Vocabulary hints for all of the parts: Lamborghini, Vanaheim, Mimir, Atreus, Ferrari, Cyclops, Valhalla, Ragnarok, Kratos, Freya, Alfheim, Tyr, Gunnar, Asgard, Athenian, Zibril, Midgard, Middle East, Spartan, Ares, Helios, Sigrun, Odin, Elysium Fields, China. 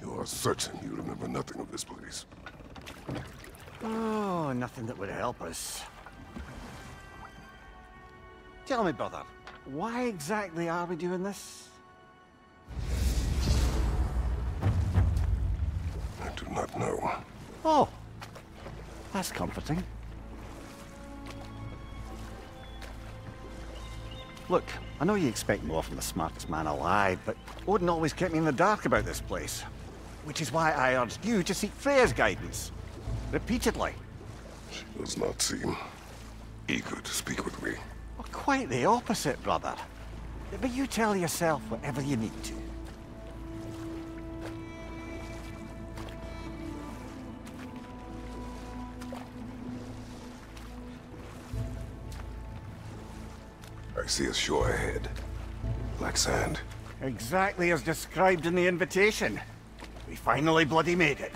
You are certain you remember nothing of this place? Oh, nothing that would help us. Tell me, brother, why exactly are we doing this? I do not know. Oh, that's comforting. Look, I know you expect more from the smartest man alive, but Odin always kept me in the dark about this place. Which is why I urged you to seek Freya's guidance. Repeatedly. She does not seem eager to speak with me. Well, quite the opposite, brother. But you tell yourself whatever you need to. I see a shore ahead. Black sand. Exactly as described in the invitation. We finally bloody made it.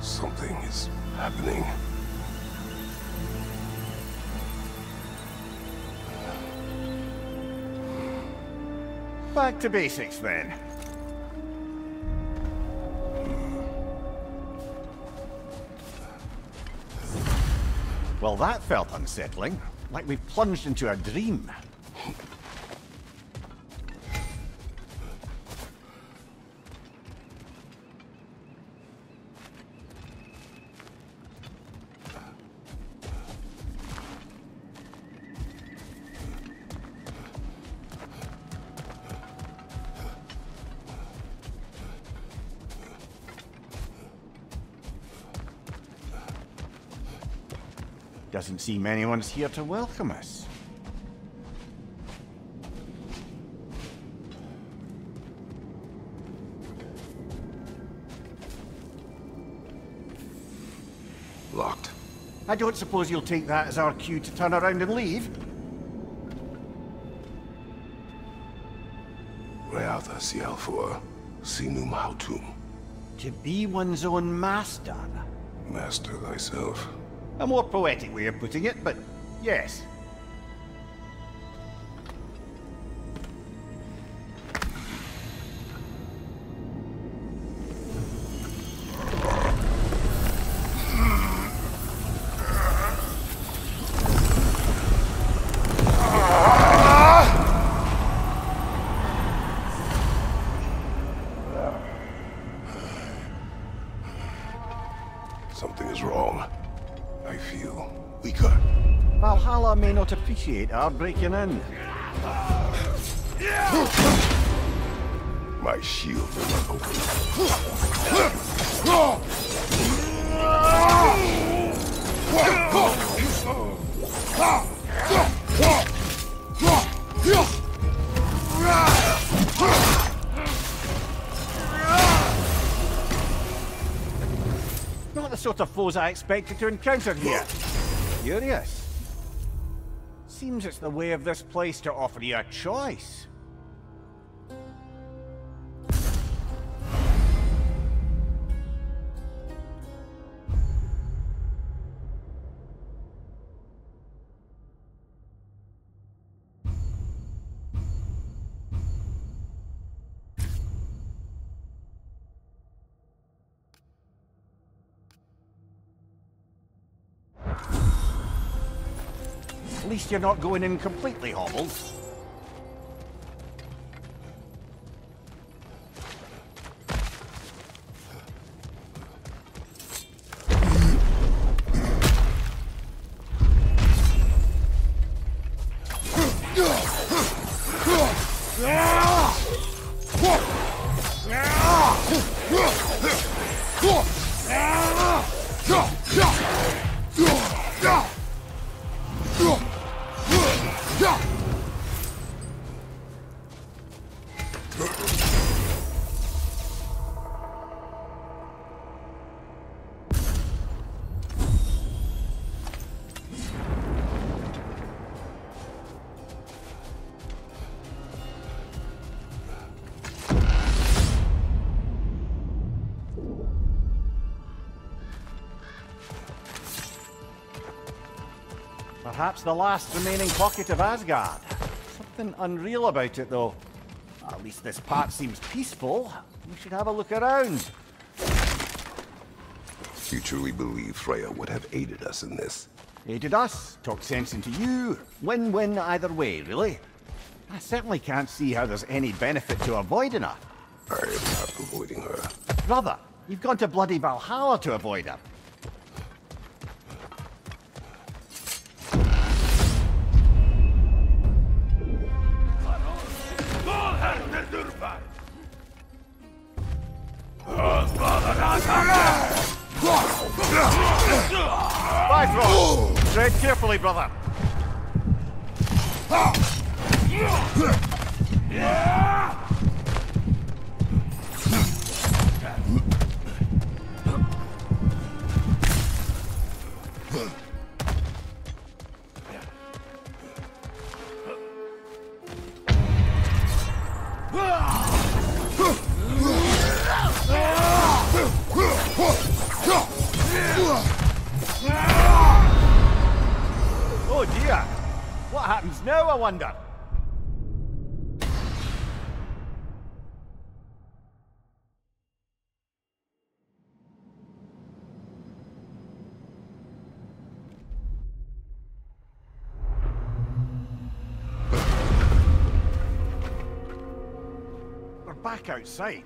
Something is happening. Back to basics, then. Well, that felt unsettling. Like we plunged into a dream. Doesn't seem anyone's here to welcome us. Locked. I don't suppose you'll take that as our cue to turn around and leave? Reata Ciel for Sinum Hautum. To be one's own master. Master thyself. A more poetic way of putting it, but yes. Something is wrong. I feel weaker. Valhalla may not appreciate our breaking in. My shield will not open. The sort of foes I expected to encounter here. Curious. Seems it's the way of this place to offer you a choice. At least you're not going in completely hobbled. Perhaps the last remaining pocket of Asgard. Something unreal about it, though. At least this part seems peaceful. We should have a look around. You truly believe Freya would have aided us in this? Aided us, talked sense into you. Win-win either way, really. I certainly can't see how there's any benefit to avoiding her. I am not avoiding her. Brother, you've gone to bloody Valhalla to avoid her. Tread carefully, brother. Oh dear! What happens now, I wonder? We're back outside.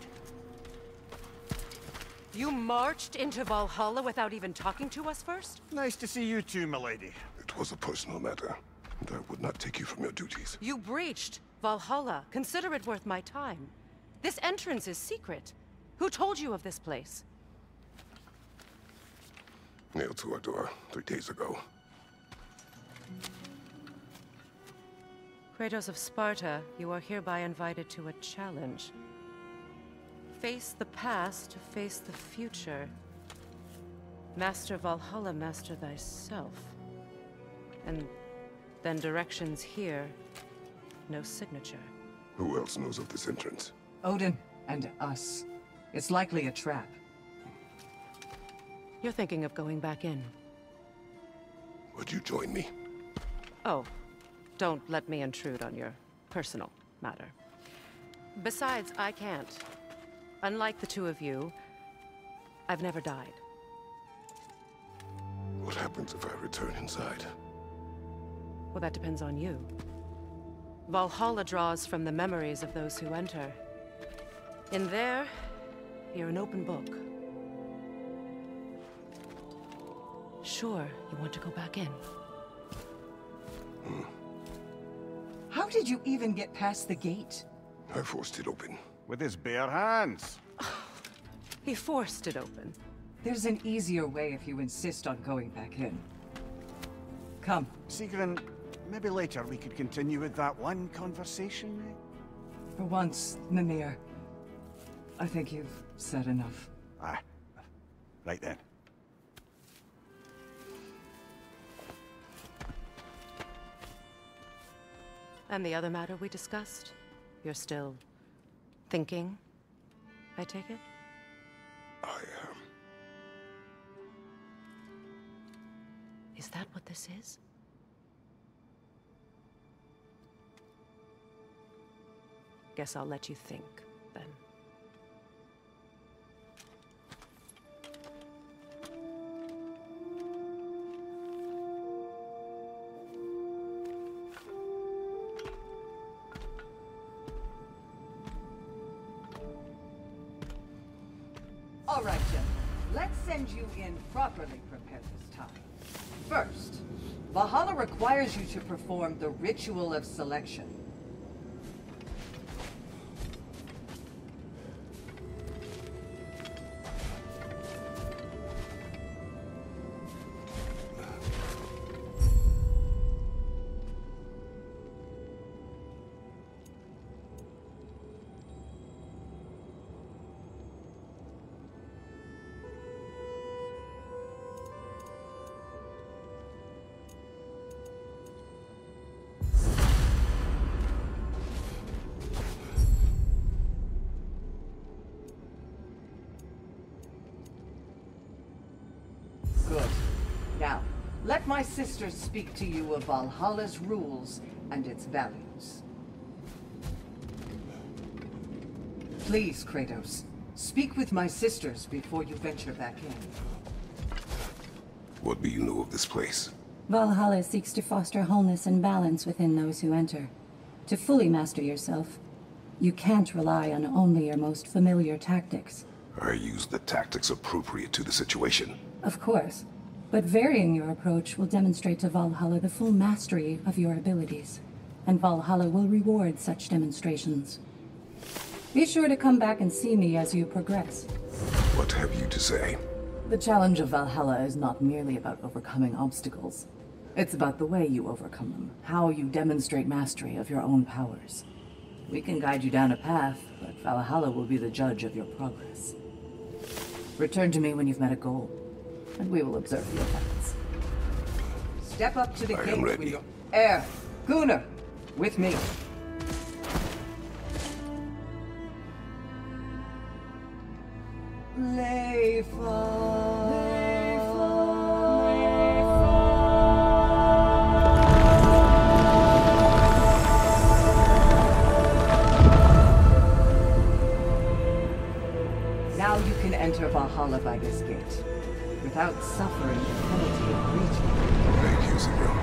You marched into Valhalla without even talking to us first? Nice to see you too, milady. It was a personal matter, and I would not take you from your duties. You breached Valhalla. Consider it worth my time. This entrance is secret. Who told you of this place? Nailed to our door 3 days ago. Kratos of Sparta, you are hereby invited to a challenge. Face the past, face the future. Master Valhalla, master thyself. And then directions here. No signature. Who else knows of this entrance? Odin and us. It's likely a trap. You're thinking of going back in. Would you join me? Oh, don't let me intrude on your personal matter. Besides, I can't. Unlike the two of you, I've never died. What happens if I return inside? Well, that depends on you. Valhalla draws from the memories of those who enter. In there, you're an open book. Sure, you want to go back in. How did you even get past the gate? I forced it open. With his bare hands. Oh, he forced it open. There's an easier way if you insist on going back in. Come. Sigrun, maybe later we could continue with that one conversation, eh? For once, Mimir, I think you've said enough. Ah, right then. And the other matter we discussed? You're still thinking, I take it? I am. Is that what this is? Guess I'll let you think, then. All right, gentlemen. Let's send you in properly prepared this time. First, Valhalla requires you to perform the ritual of selection. Now, Let my sisters speak to you of Valhalla's rules and its values. Please, Kratos, speak with my sisters before you venture back in. What do you know of this place? Valhalla seeks to foster wholeness and balance within those who enter. To fully master yourself, you can't rely on only your most familiar tactics. I use the tactics appropriate to the situation. Of course, but varying your approach will demonstrate to Valhalla the full mastery of your abilities, and Valhalla will reward such demonstrations. Be sure to come back and see me as you progress. What have you to say? The challenge of Valhalla is not merely about overcoming obstacles. It's about the way you overcome them, how you demonstrate mastery of your own powers. We can guide you down a path, but Valhalla will be the judge of your progress. Return to me when you've met a goal, and we will observe the effects. Step up to the gate with your heir, Gunnar, with me. Now you can enter Valhalla by this gate, without suffering the penalty of breaching. Thank you, Zibril.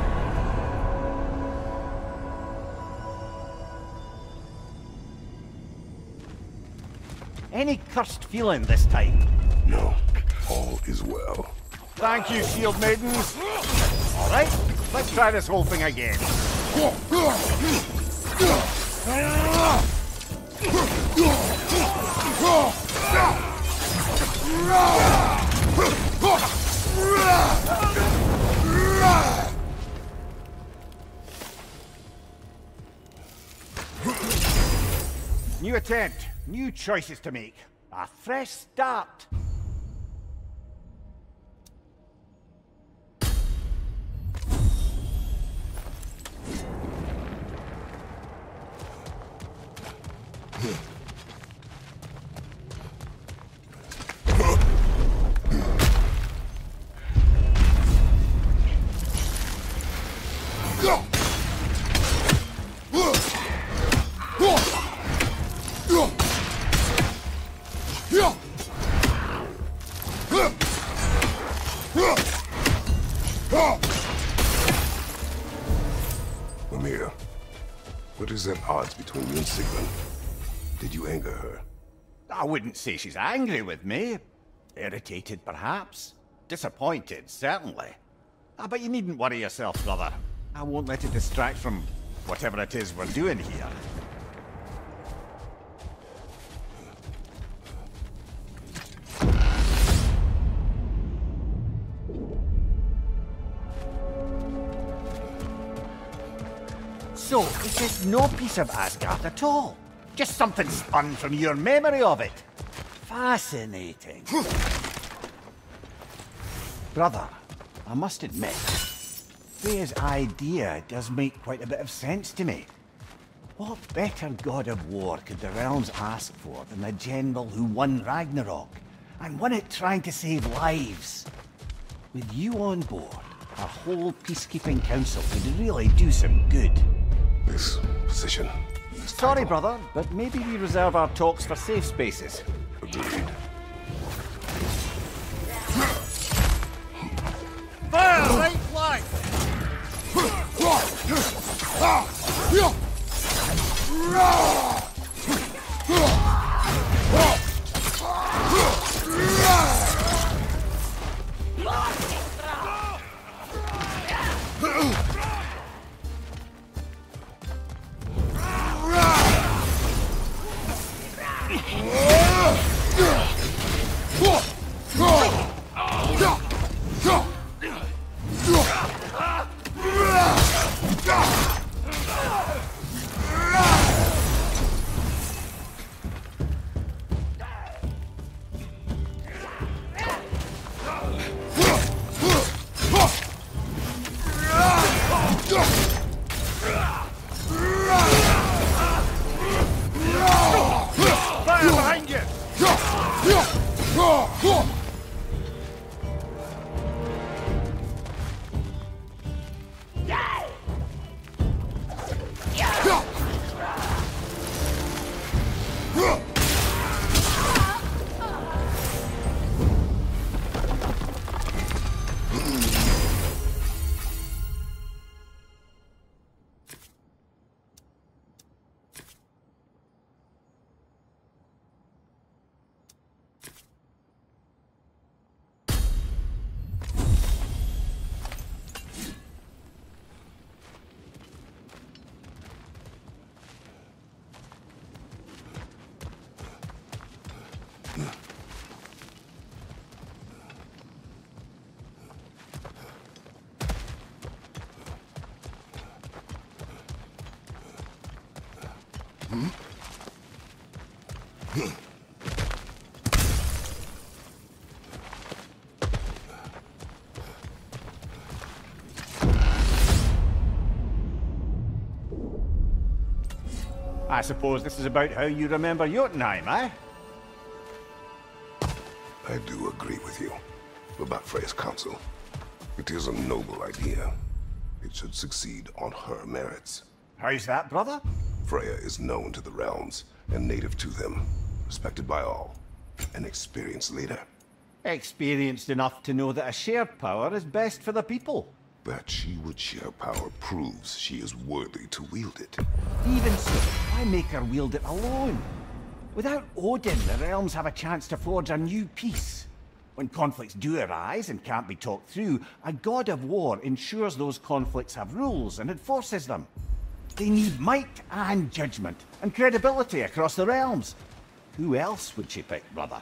Any cursed feeling this time? No. All is well. Thank you, shield maidens. All right, let's try this whole thing again. New attempt. New choices to make. A fresh start. At odds between you and Sigrun. Did you anger her? I wouldn't say she's angry with me. Irritated, perhaps. Disappointed, certainly. But you needn't worry yourself, brother. I won't let it distract from whatever it is we're doing here. So, this is no piece of Asgard at all. Just something spun from your memory of it. Fascinating. Brother, I must admit, Freya's idea does make quite a bit of sense to me. What better god of war could the realms ask for than the general who won Ragnarok, and won it trying to save lives? With you on board, our whole peacekeeping council could really do some good. This position. This Sorry, title. Brother, but maybe we reserve our talks for safe spaces. Agreed. Fire! Right fly! I suppose this is about how you remember Jotunheim, eh? I do agree with you about Freya's counsel. It is a noble idea. It should succeed on her merits. How's that, brother? Freya is known to the realms and native to them, respected by all, an experienced leader. Experienced enough to know that a shared power is best for the people. That she would share power proves she is worthy to wield it. Even so, why make her wield it alone? Without Odin, the realms have a chance to forge a new peace. When conflicts do arise and can't be talked through, a god of war ensures those conflicts have rules and enforces them. They need might and judgment and credibility across the realms. Who else would she pick, brother?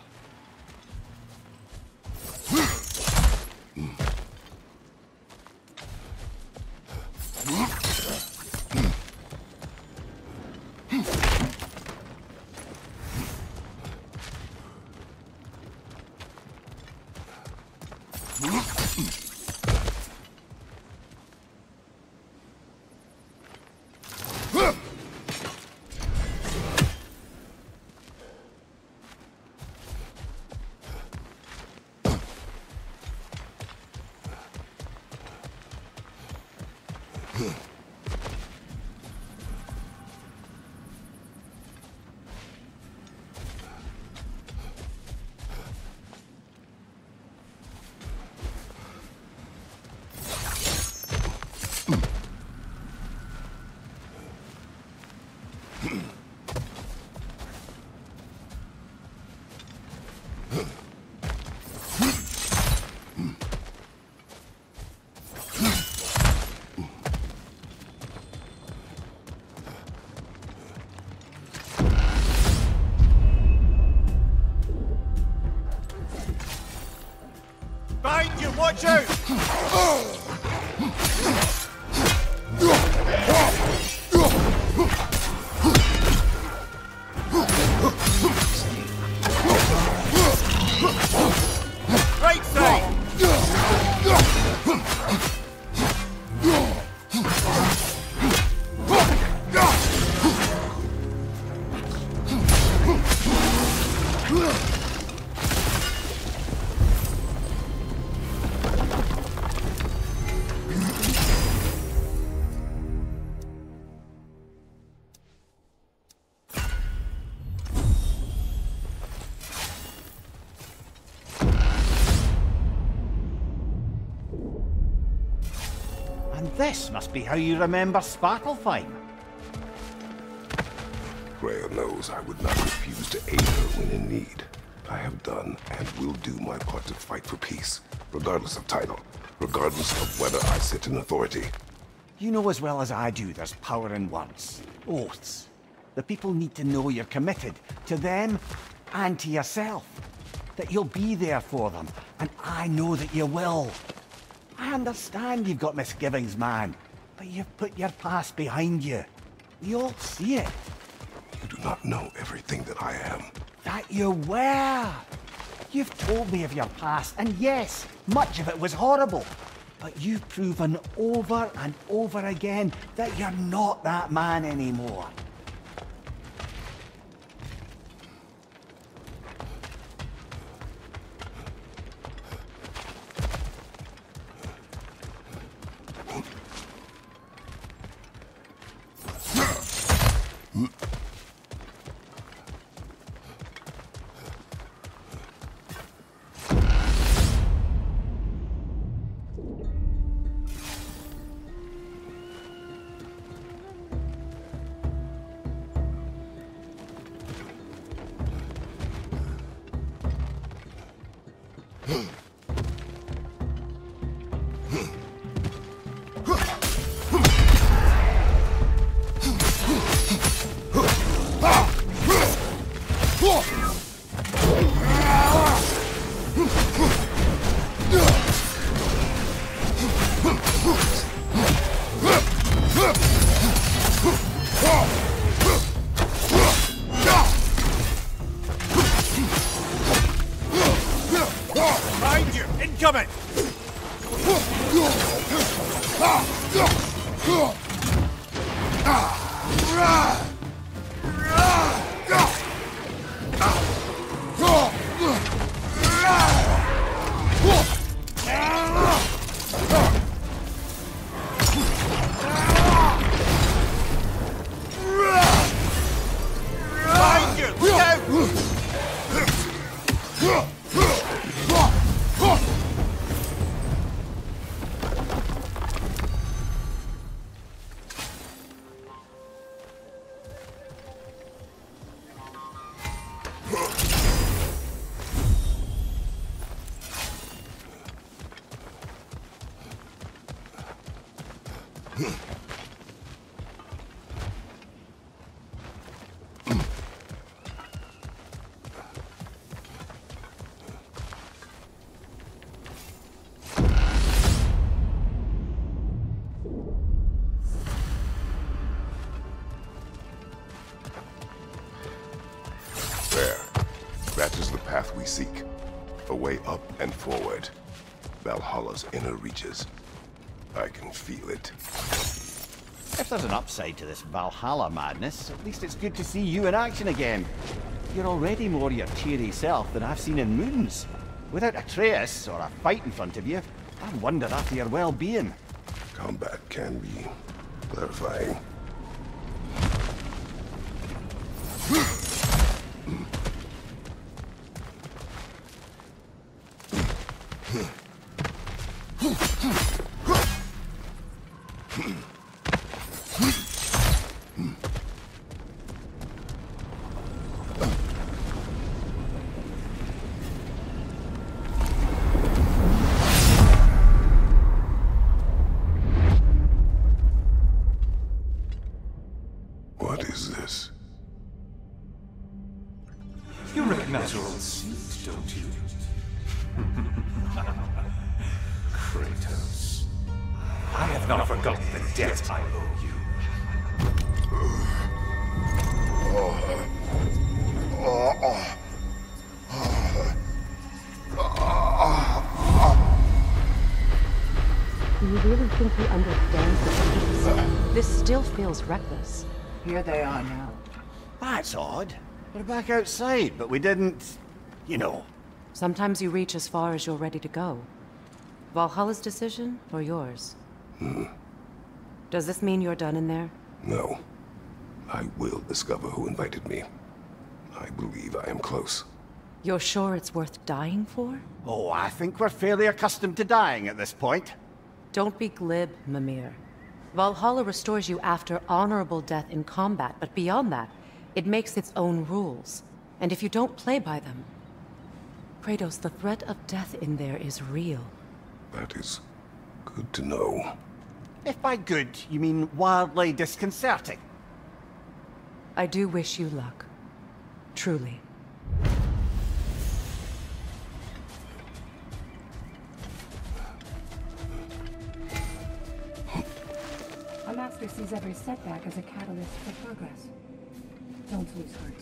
Watch out! Right side! This must be how you remember Spartalfheim. Freya knows I would not refuse to aid her when in need. I have done and will do my part to fight for peace, regardless of title, regardless of whether I sit in authority. You know as well as I do there's power in words, oaths. The people need to know you're committed to them and to yourself, that you'll be there for them, and I know that you will. I understand you've got misgivings, man, but you've put your past behind you. We all see it. You do not know everything that I am. That you were. You've told me of your past, and yes, much of it was horrible. But you've proven over and over again that you're not that man anymore. Oh! coming! Seek a way up and forward. Valhalla's inner reaches. I can feel it. If there's an upside to this Valhalla madness, at least it's good to see you in action again. You're already more your cheery self than I've seen in moons. Without Atreus or a fight in front of you, I wonder after your well-being. Combat can be clarifying. Feels reckless. Here they are now. That's odd. We're back outside, but we didn't, you know. Sometimes you reach as far as you're ready to go. Valhalla's decision or yours? Does this mean you're done in there? No. I will discover who invited me. I believe I am close. You're sure it's worth dying for? Oh, I think we're fairly accustomed to dying at this point. Don't be glib, Mimir. Valhalla restores you after honorable death in combat, but beyond that, it makes its own rules. And if you don't play by them... Kratos, the threat of death in there is real. That is good to know. If by good, you mean wildly disconcerting. I do wish you luck. Truly. Master sees every setback as a catalyst for progress. Don't lose heart.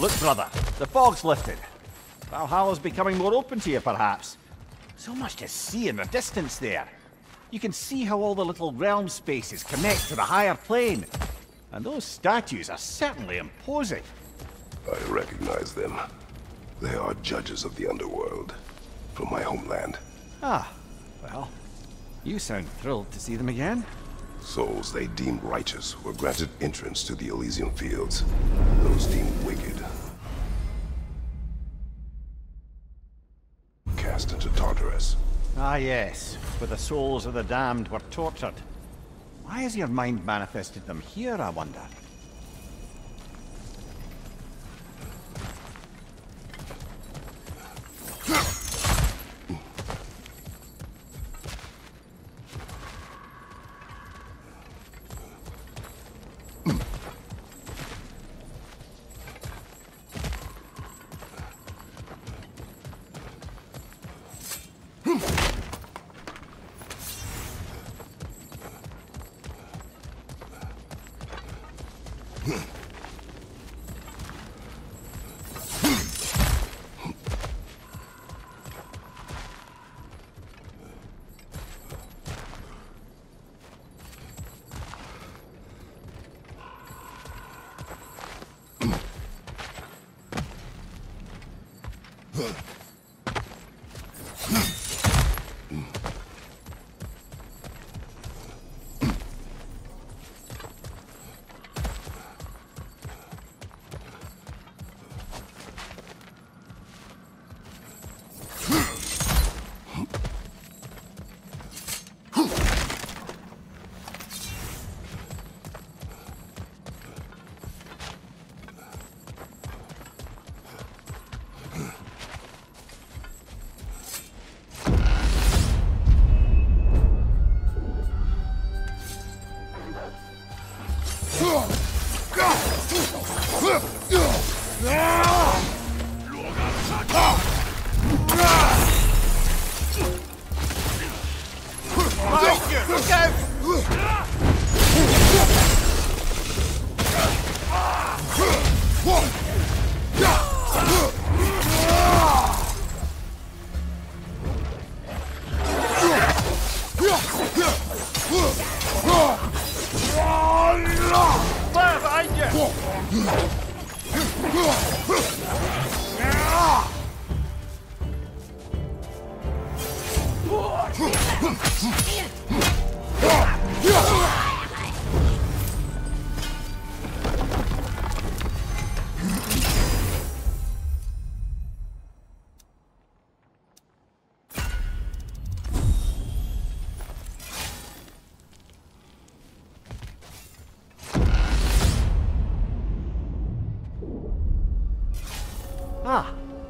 Look, brother, the fog's lifted. Valhalla's becoming more open to you, perhaps. So much to see in the distance there. You can see how all the little realm spaces connect to the higher plane. And those statues are certainly imposing. I recognize them. They are judges of the underworld, from my homeland. Ah, well, you sound thrilled to see them again. Souls they deemed righteous were granted entrance to the Elysium Fields. Those deemed wicked cast into Tartarus. Ah yes, where the souls of the damned were tortured. Why has your mind manifested them here, I wonder?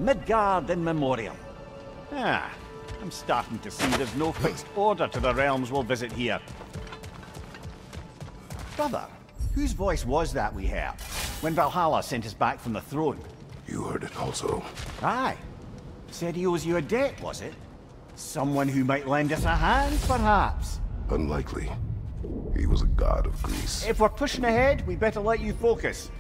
Midgard in memoriam. Ah, I'm starting to see there's no fixed order to the realms we'll visit here. Brother, whose voice was that we heard when Valhalla sent us back from the throne? You heard it also. Aye. Said he owes you a debt, was it? Someone who might lend us a hand, perhaps? Unlikely. He was a god of Greece. If we're pushing ahead, we better let you focus.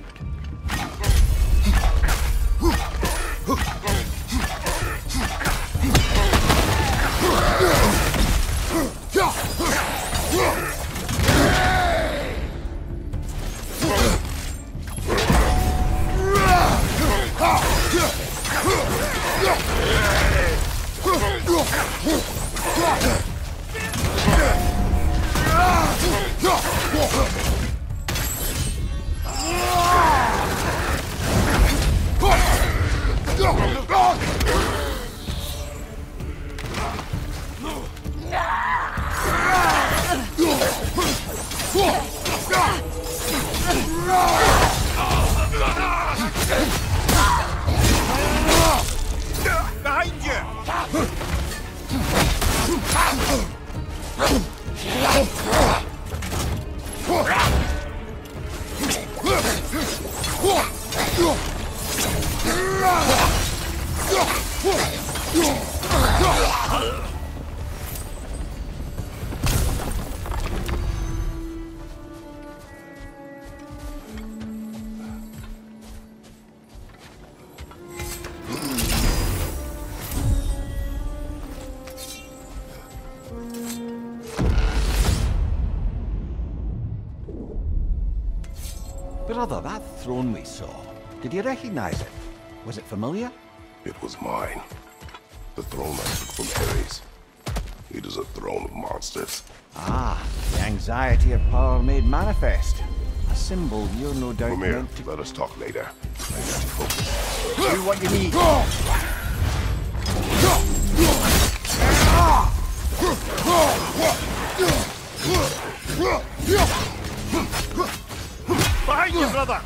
Brother, that throne we saw, did you recognize it? Was it familiar? It was mine. The throne I took from Ares. It is a throne of monsters. Ah, the anxiety of power made manifest. A symbol you're no doubt meant to... Mimir, let us talk later. I need to focus. Do what you need. Behind you, brother!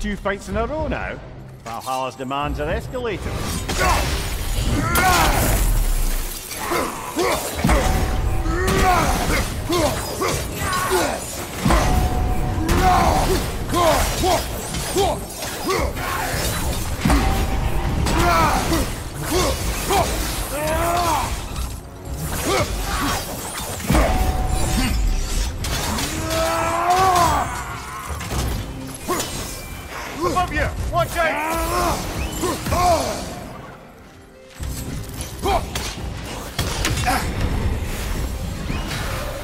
Two fights in a row now. Valhalla's demands are escalating. Above you! Watch out!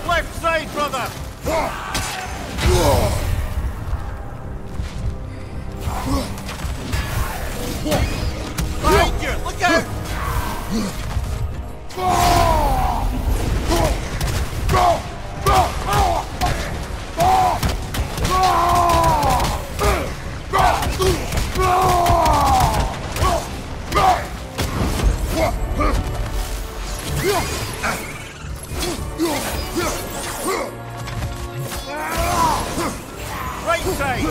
Left side, brother! Behind you! Look out! Right side!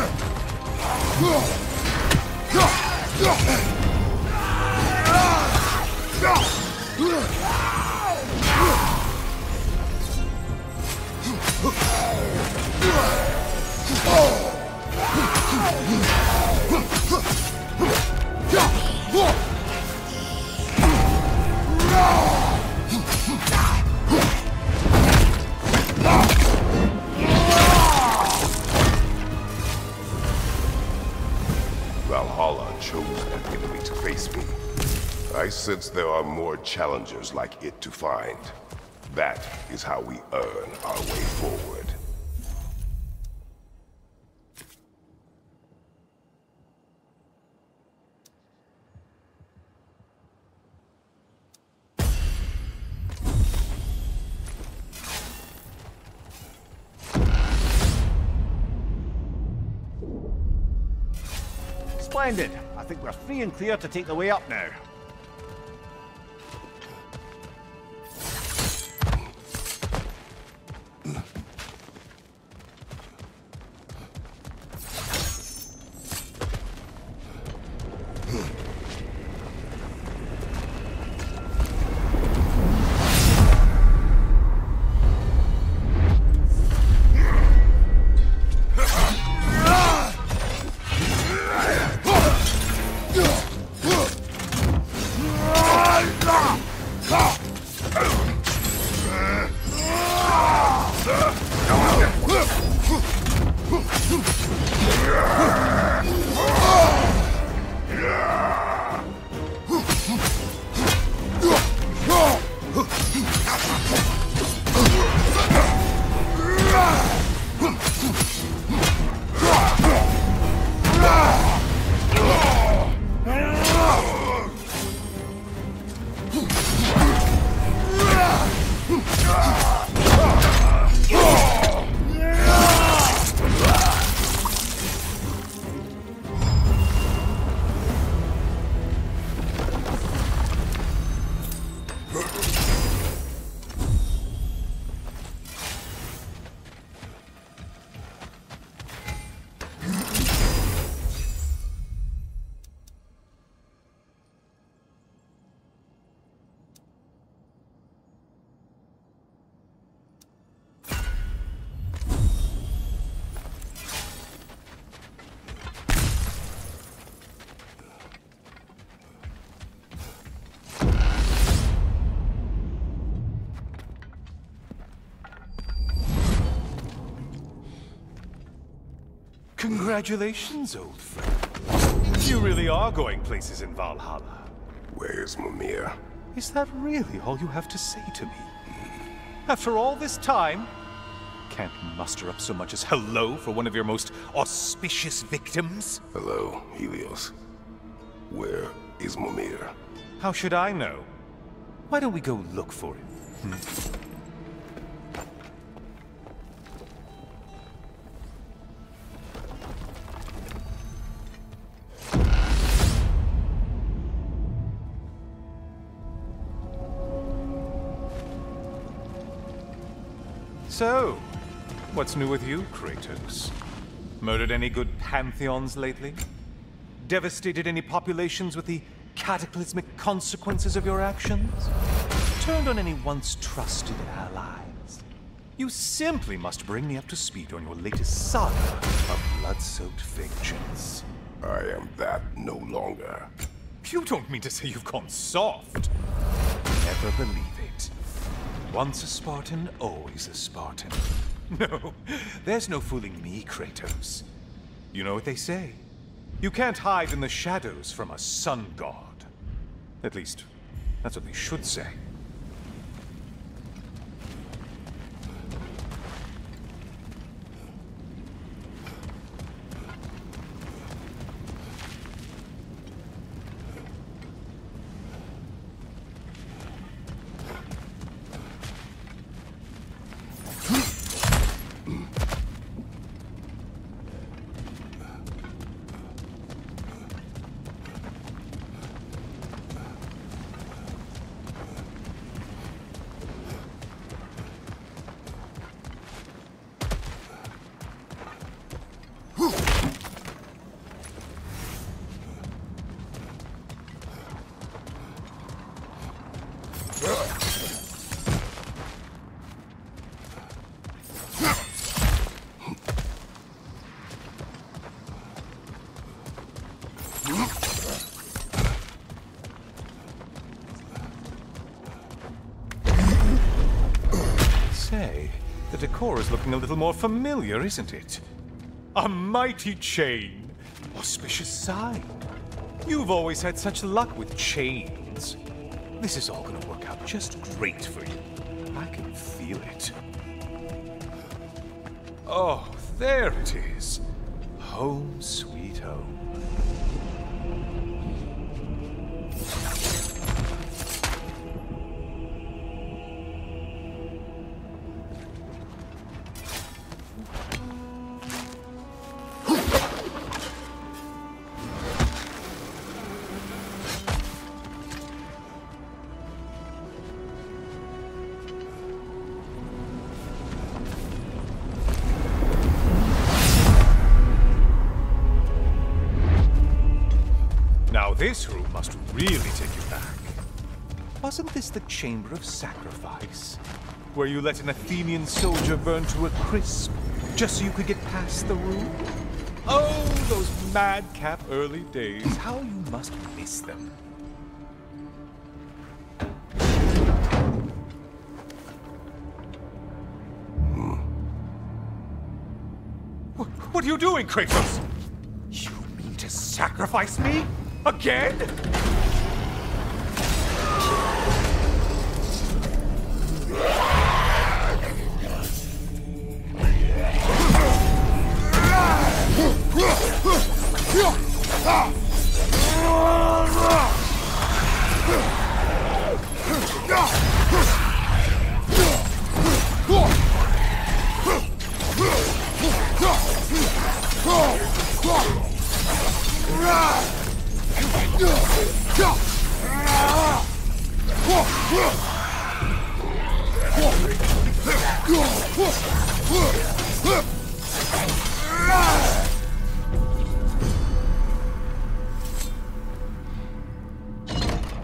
Valhalla chose an enemy to face me. I sense there are more challengers like it to find. That is how we earn our way forward. Splendid! I think we're free and clear to take the way up now. Congratulations, old friend. You really are going places in Valhalla. Where's Mimir? Is that really all you have to say to me? After all this time, can't muster up so much as hello for one of your most auspicious victims? Hello, Helios. Where is Mimir? How should I know? Why don't we go look for him? So, what's new with you, Kratos? Murdered any good pantheons lately? Devastated any populations with the cataclysmic consequences of your actions? Turned on any once trusted allies? You simply must bring me up to speed on your latest saga of blood-soaked vengeance. I am that no longer. You don't mean to say you've gone soft? Never believe. Once a Spartan, always a Spartan. No, there's no fooling me, Kratos. You know what they say. You can't hide in the shadows from a sun god. At least, that's what they should say. The decor is looking a little more familiar, isn't it? A mighty chain! Auspicious sign! You've always had such luck with chains. This is all gonna work out just great for you. I can feel it. Oh, there it is. Home sweet home. This room must really take you back. Wasn't this the chamber of sacrifice, where you let an Athenian soldier burn to a crisp just so you could get past the room? Oh, those madcap early days. How you must miss them. What are you doing, Kratos? You mean to sacrifice me? Again?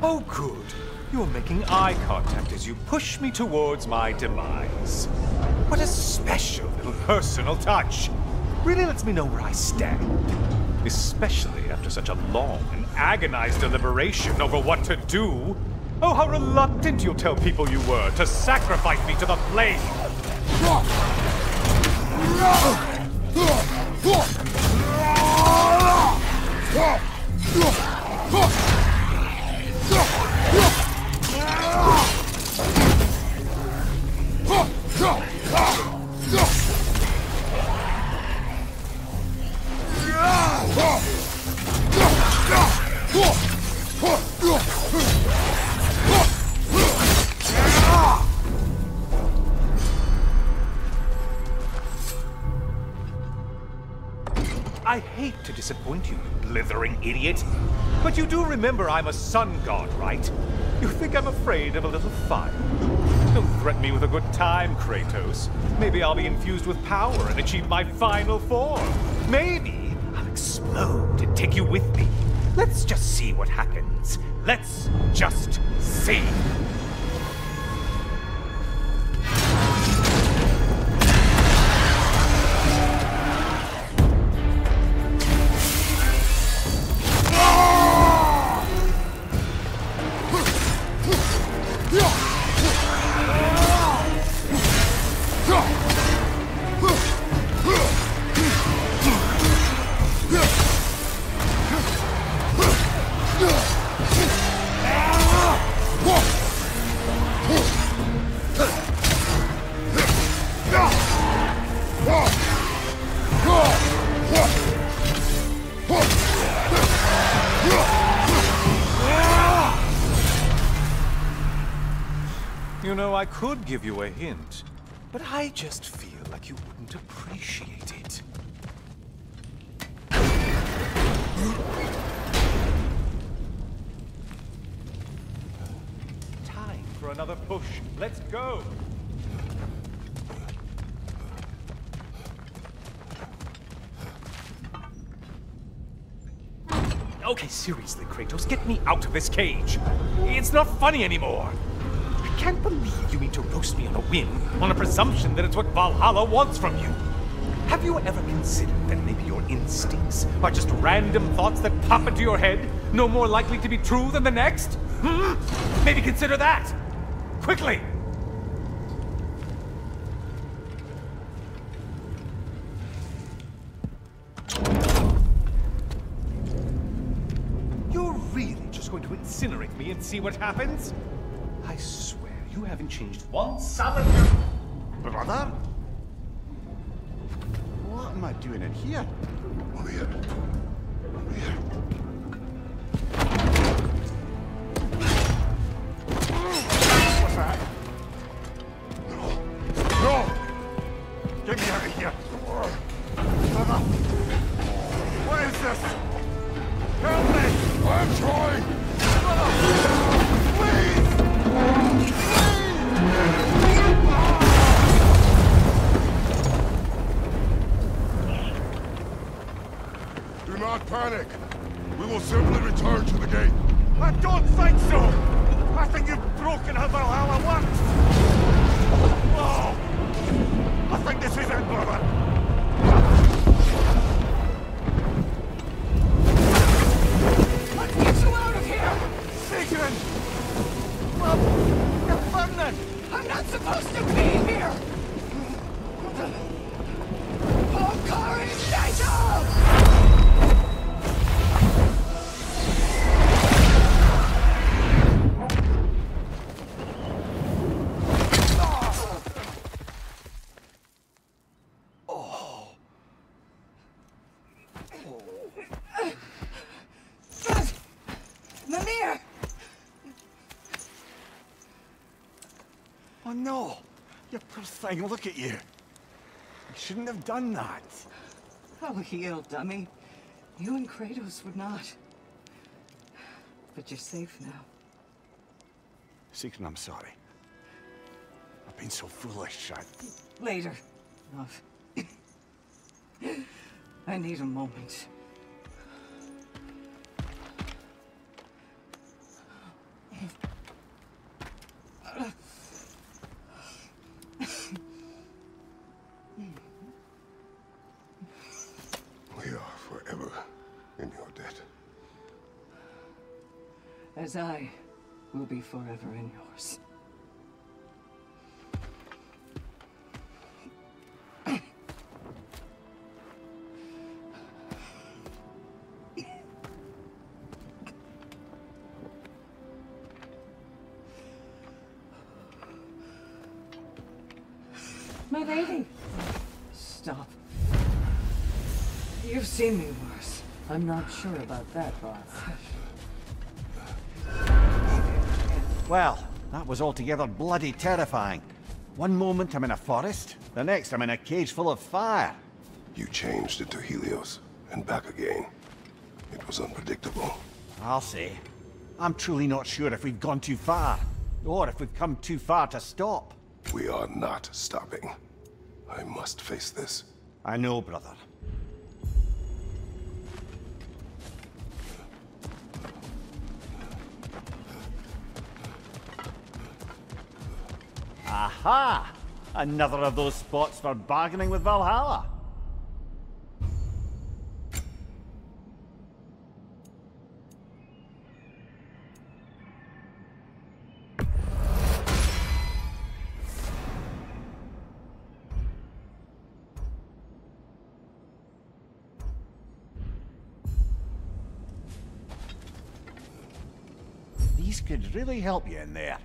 Oh, good. You're making eye contact as you push me towards my demise. What a special little personal touch. Really lets me know where I stand. Especially after such a long and agonized deliberation over what to do. Oh, how reluctant you'll tell people you were to sacrifice me to the flame! I hate to disappoint you, you blithering idiot. But you do remember I'm a sun god, right? You think I'm afraid of a little fire? Don't threaten me with a good time, Kratos. Maybe I'll be infused with power and achieve my final form. Maybe I'll explode and take you with me. Let's just see what happens. Let's just see. You know, I could give you a hint, but I just feel like you wouldn't appreciate it. Time for another push. Let's go! Okay, seriously, Kratos, get me out of this cage! It's not funny anymore! I can't believe you mean to roast me on a whim, on a presumption that it's what Valhalla wants from you. Have you ever considered that maybe your instincts are just random thoughts that pop into your head, no more likely to be true than the next? Hmm? Maybe consider that! Quickly! You're really just going to incinerate me and see what happens? I swear. You haven't changed one solid... Brother? What am I doing in here? Over here. Over here. What's that? No. No! Get me out of here! Brother! What is this? Help me! I'm trying! Brother! Please! Do not panic. We will simply return to the gate. I don't think so. I think you've broken how Valhalla works. Oh, I think this is it, brother. Thing. Look at you. You shouldn't have done that. Oh, heal, dummy. You and Kratos would not. But you're safe now. Sigrun, I'm sorry. I've been so foolish. Later, love. I need a moment. As I will be forever in yours. My lady! Stop. You've seen me worse. I'm not sure about that, Ross. Well, that was altogether bloody terrifying. One moment I'm in a forest, the next I'm in a cage full of fire. You changed into Helios, and back again. It was unpredictable. I'll say. I'm truly not sure if we've gone too far, or if we've come too far to stop. We are not stopping. I must face this. I know, brother. Aha! Another of those spots for bargaining with Valhalla. These could really help you in there.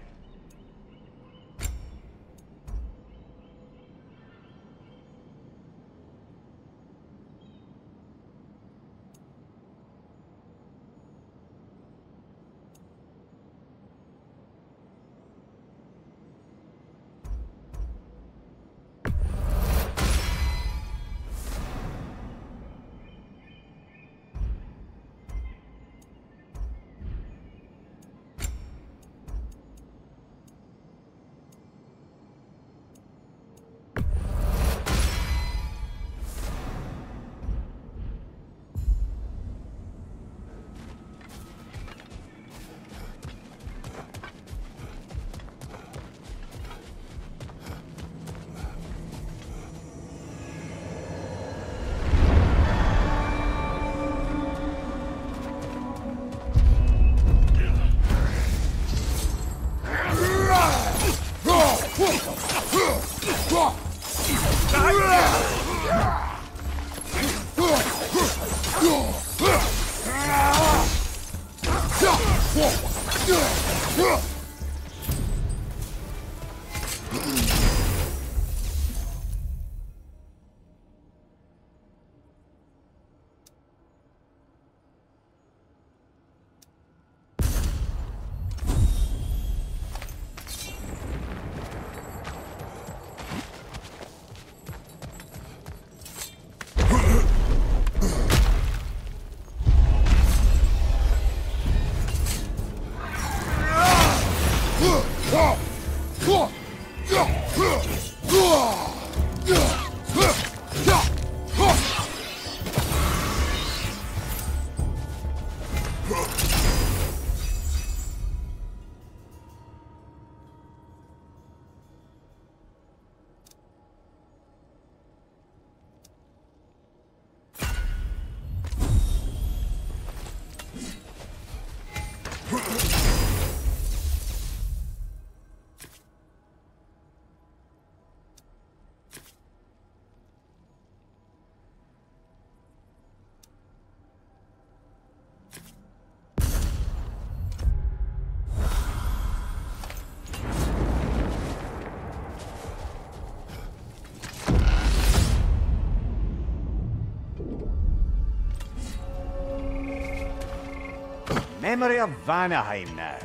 Memory of Vanaheim now.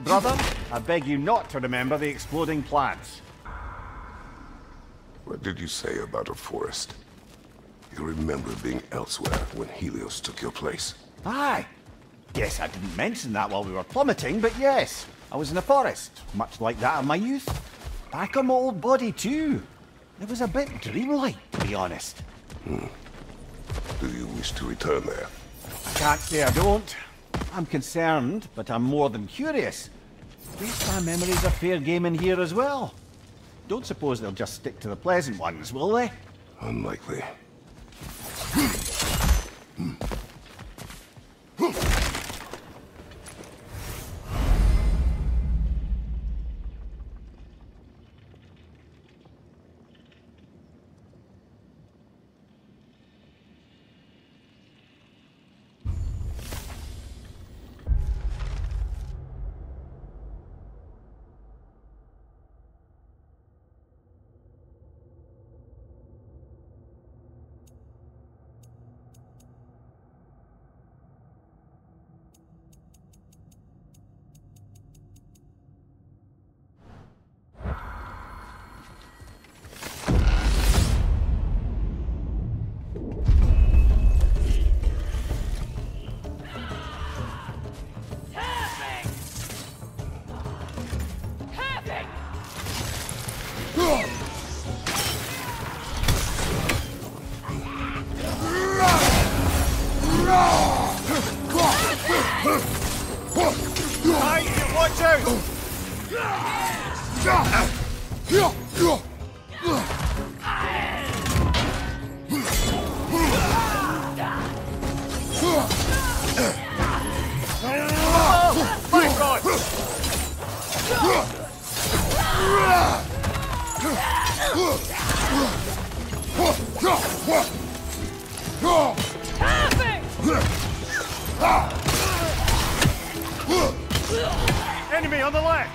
Brother, I beg you not to remember the exploding plants. What did you say about a forest? You remember being elsewhere when Helios took your place? Aye. Yes, I didn't mention that while we were plummeting, but yes, I was in a forest, much like that of my youth. Back on my old body too. It was a bit dreamlike, to be honest. Do you wish to return there? I can't say I don't. I'm concerned, but I'm more than curious. At least my memories are fair game in here as well. Don't suppose they'll just stick to the pleasant ones, will they? Unlikely. Enemy on the left!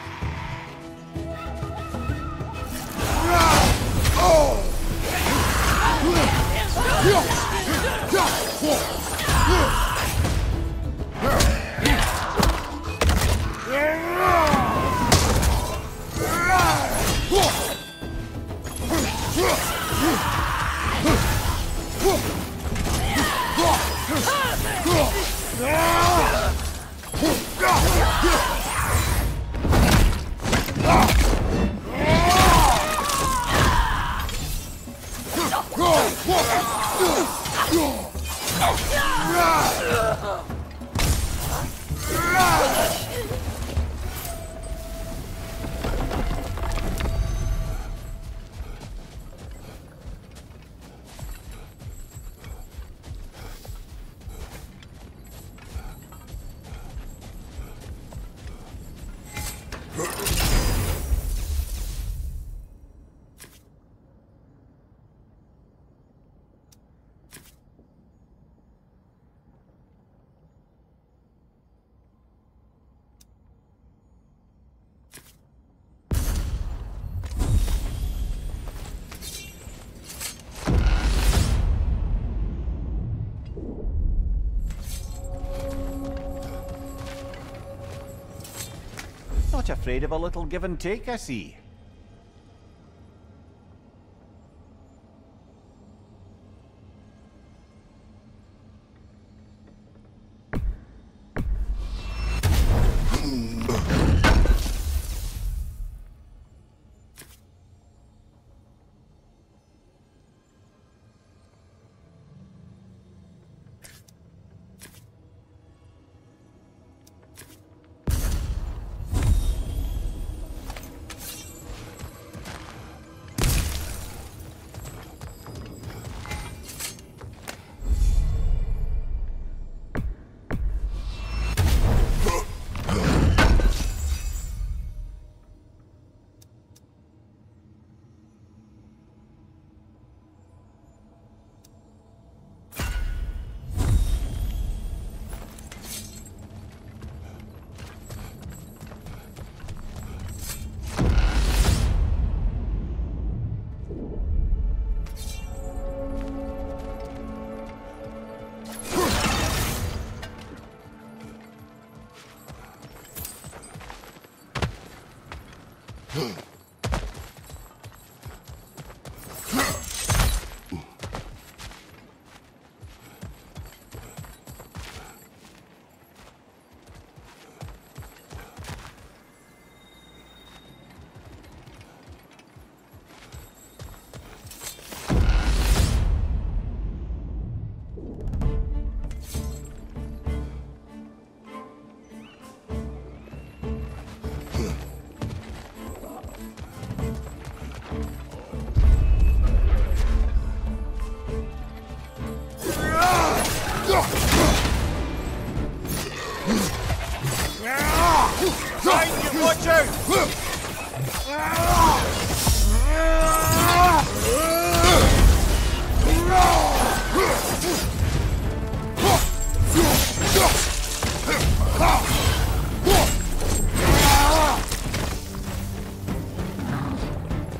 Not afraid of a little give and take, I see.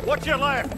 Watch your left!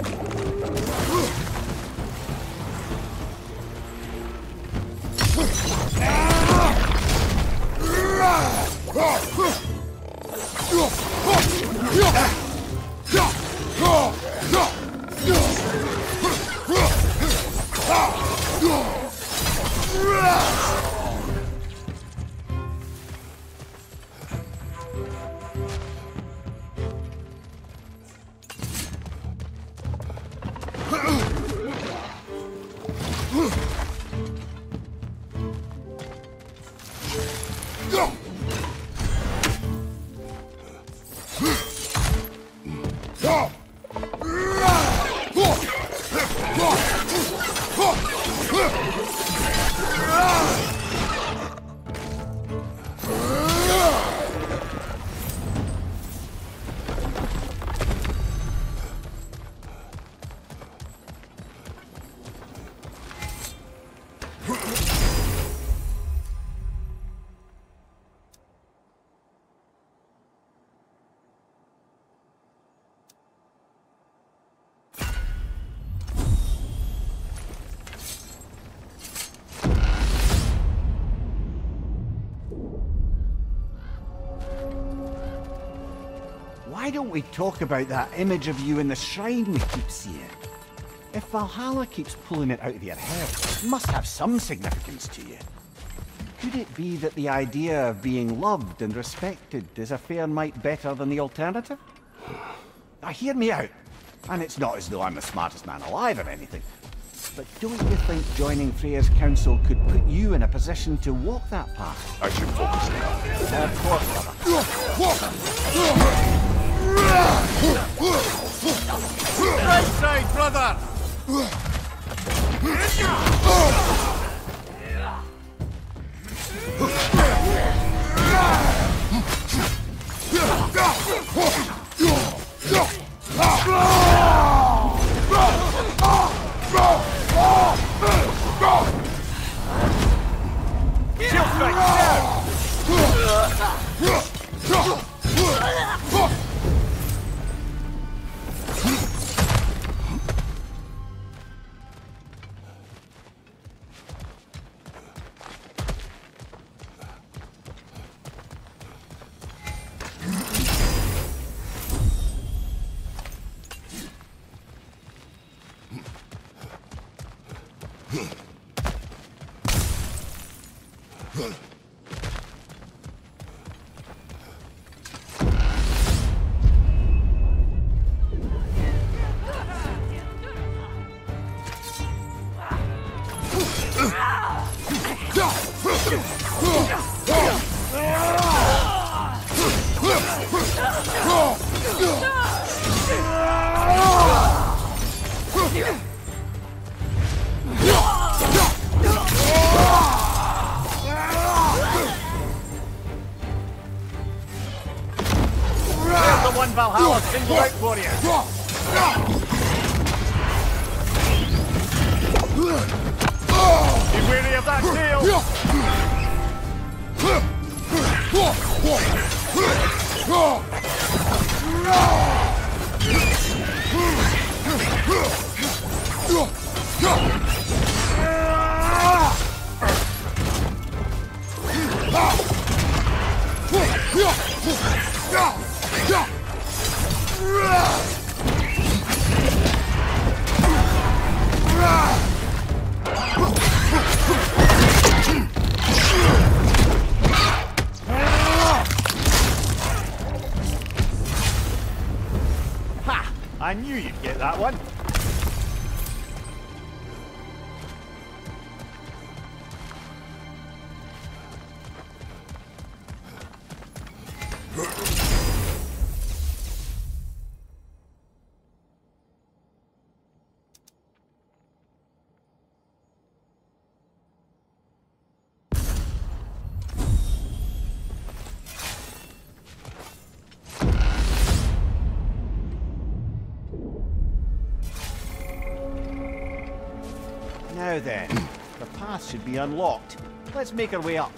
don't we talk about that image of you in the shrine we keep seeing? If Valhalla keeps pulling it out of your head, it must have some significance to you. Could it be that the idea of being loved and respected is a fair mite better than the alternative? Now hear me out, and it's not as though I'm the smartest man alive or anything, but don't you think joining Freya's council could put you in a position to walk that path? I should focus now. Of course, brother. Right side, brother! I knew you'd get that one. Then, the path should be unlocked. Let's make our way up.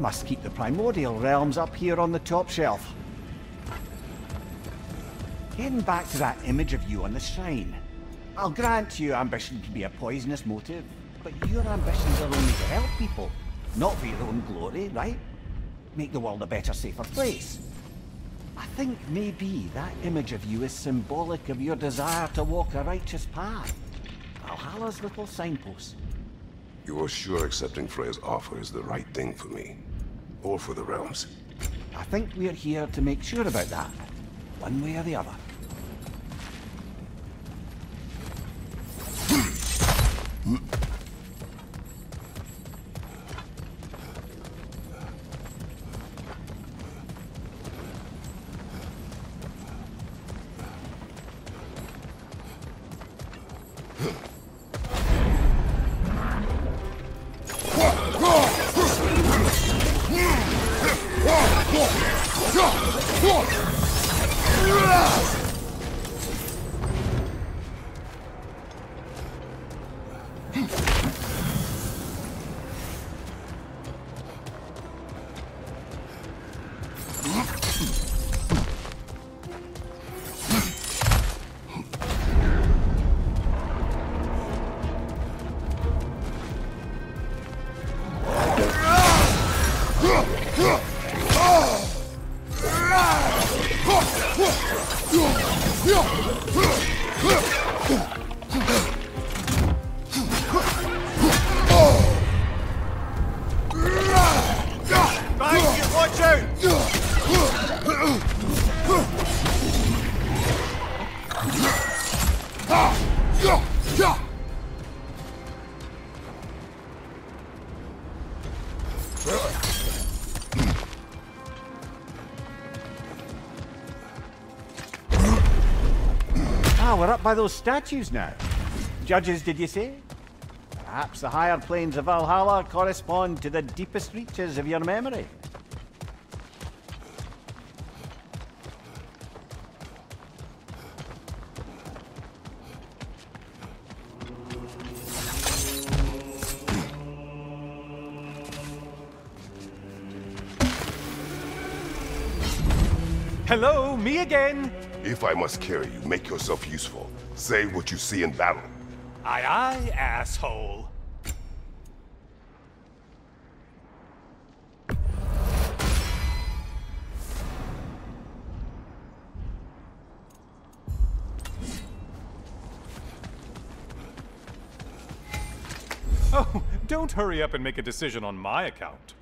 We must keep the primordial realms up here on the top shelf. Getting back to that image of you on the shrine. I'll grant you ambition can be a poisonous motive, but your ambitions are only to help people, not for your own glory, right? Make the world a better, safer place. I think maybe that image of you is symbolic of your desire to walk a righteous path. Valhalla's little signpost. You are sure accepting Freya's offer is the right thing for me? Or for the realms? I think we're here to make sure about that. One way or the other. By those statues now. Judges, did you say? Perhaps the higher planes of Valhalla correspond to the deepest reaches of your memory. Hello, me again. If I must carry you, make yourself useful. Say what you see in battle. Aye, aye, asshole. Oh, don't hurry up and make a decision on my account.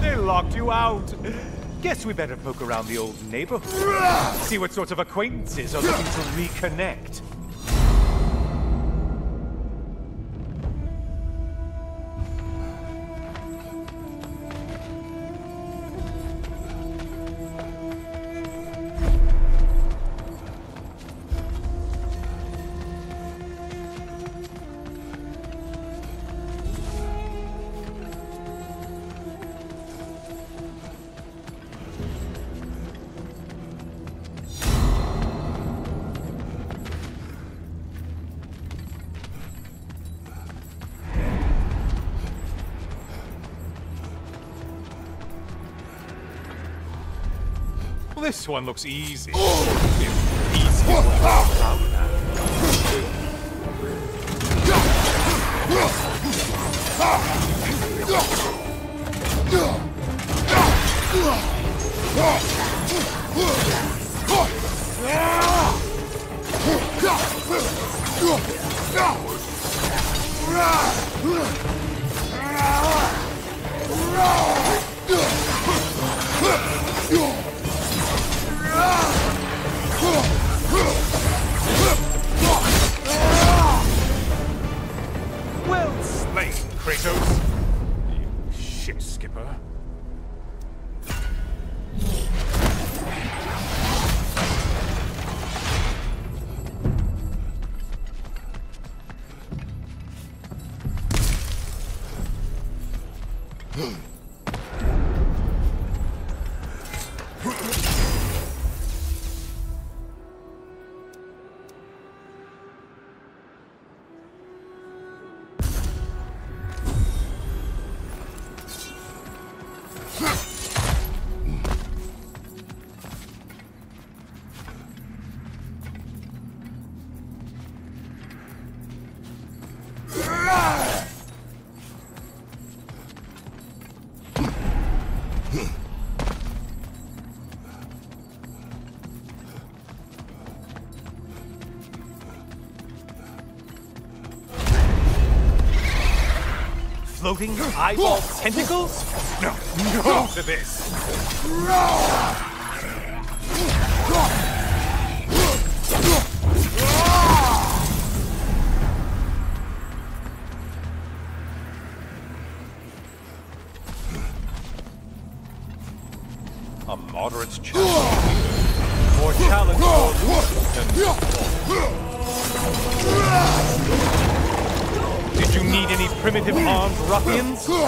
They locked you out. Guess we better poke around the old neighborhood. See what sorts of acquaintances are looking to reconnect. This one looks easy. Kratos? You shit skipper. Floating eyeball tentacles? No, no to this! No! Ruffians? We're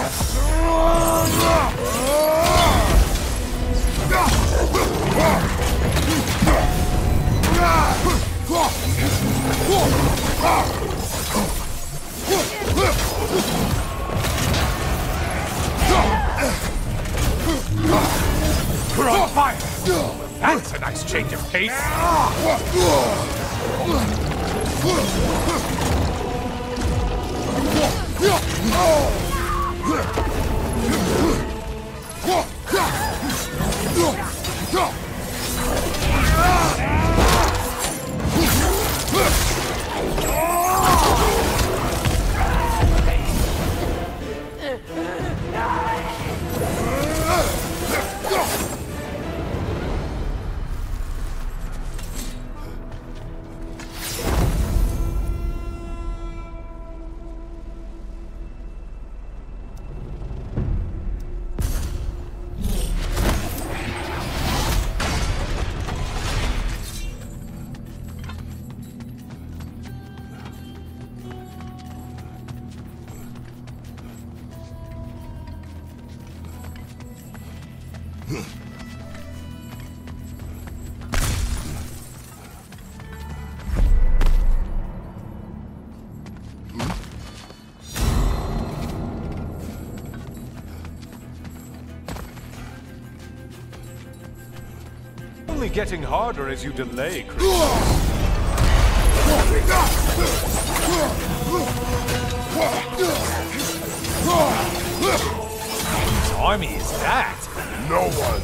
on fire! That's a nice change of pace! Getting harder as you delay, Kratos. Whose army is that? No one.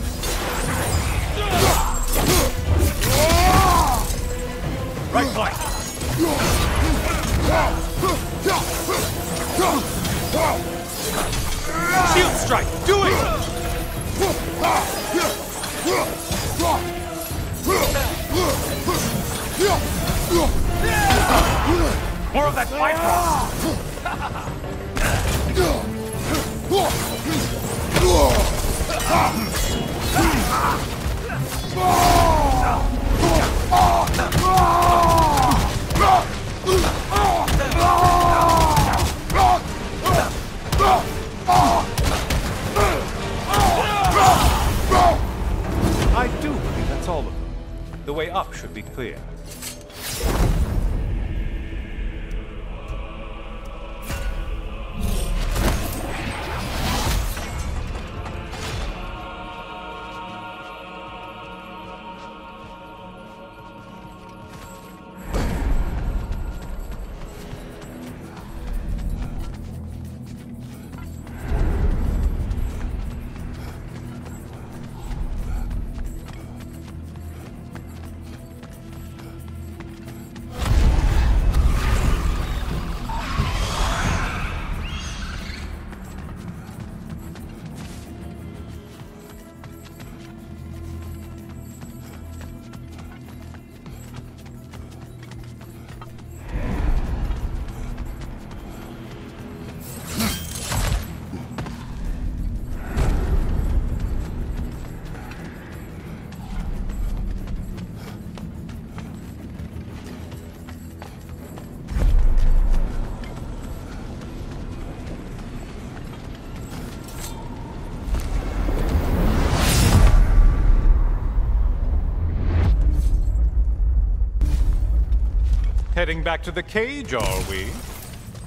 heading back to the cage, are we?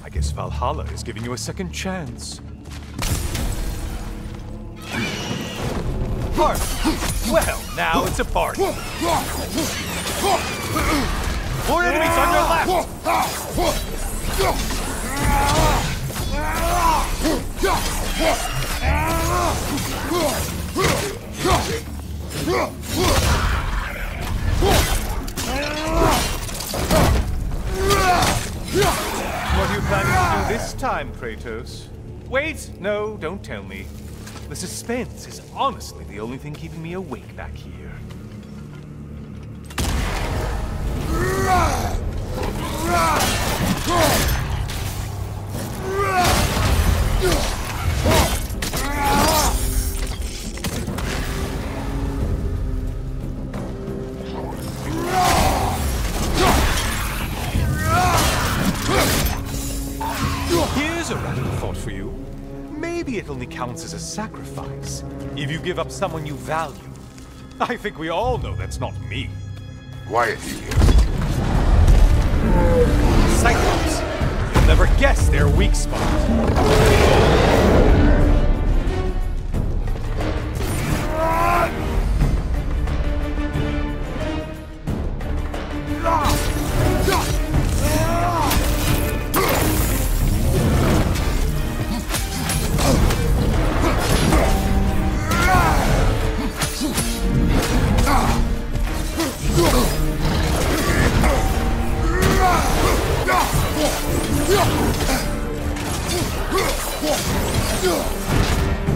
I guess Valhalla is giving you a second chance. Party! Well, now it's a party. More enemies on your left! What are you planning to do this time, Kratos? Wait! No, don't tell me. The suspense is honestly the only thing keeping me awake back here. Here's a random thought for you. Maybe it only counts as a sacrifice if you give up someone you value. I think we all know that's not me. Quiet, Helios. Cyclops! You'll never guess their weak spot.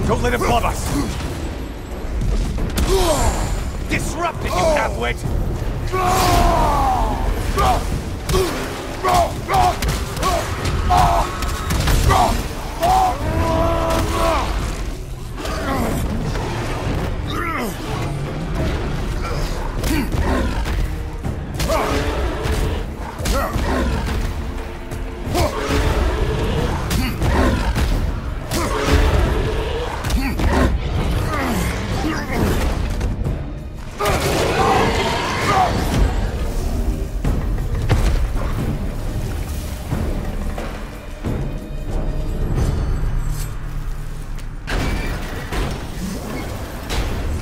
Don't let him blob us! Disrupt it, you halfwit!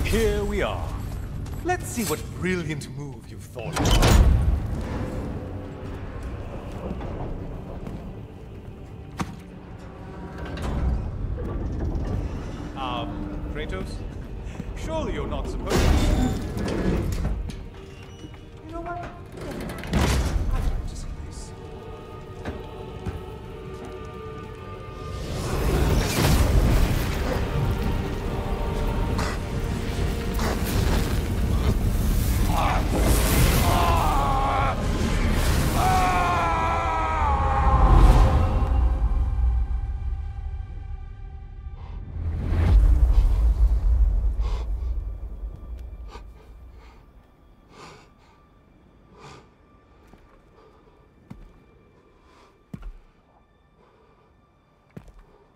Here we are. Let's see what brilliant move you've thought of. Kratos? Surely you're not supposed to. You know what? I'd like to see this.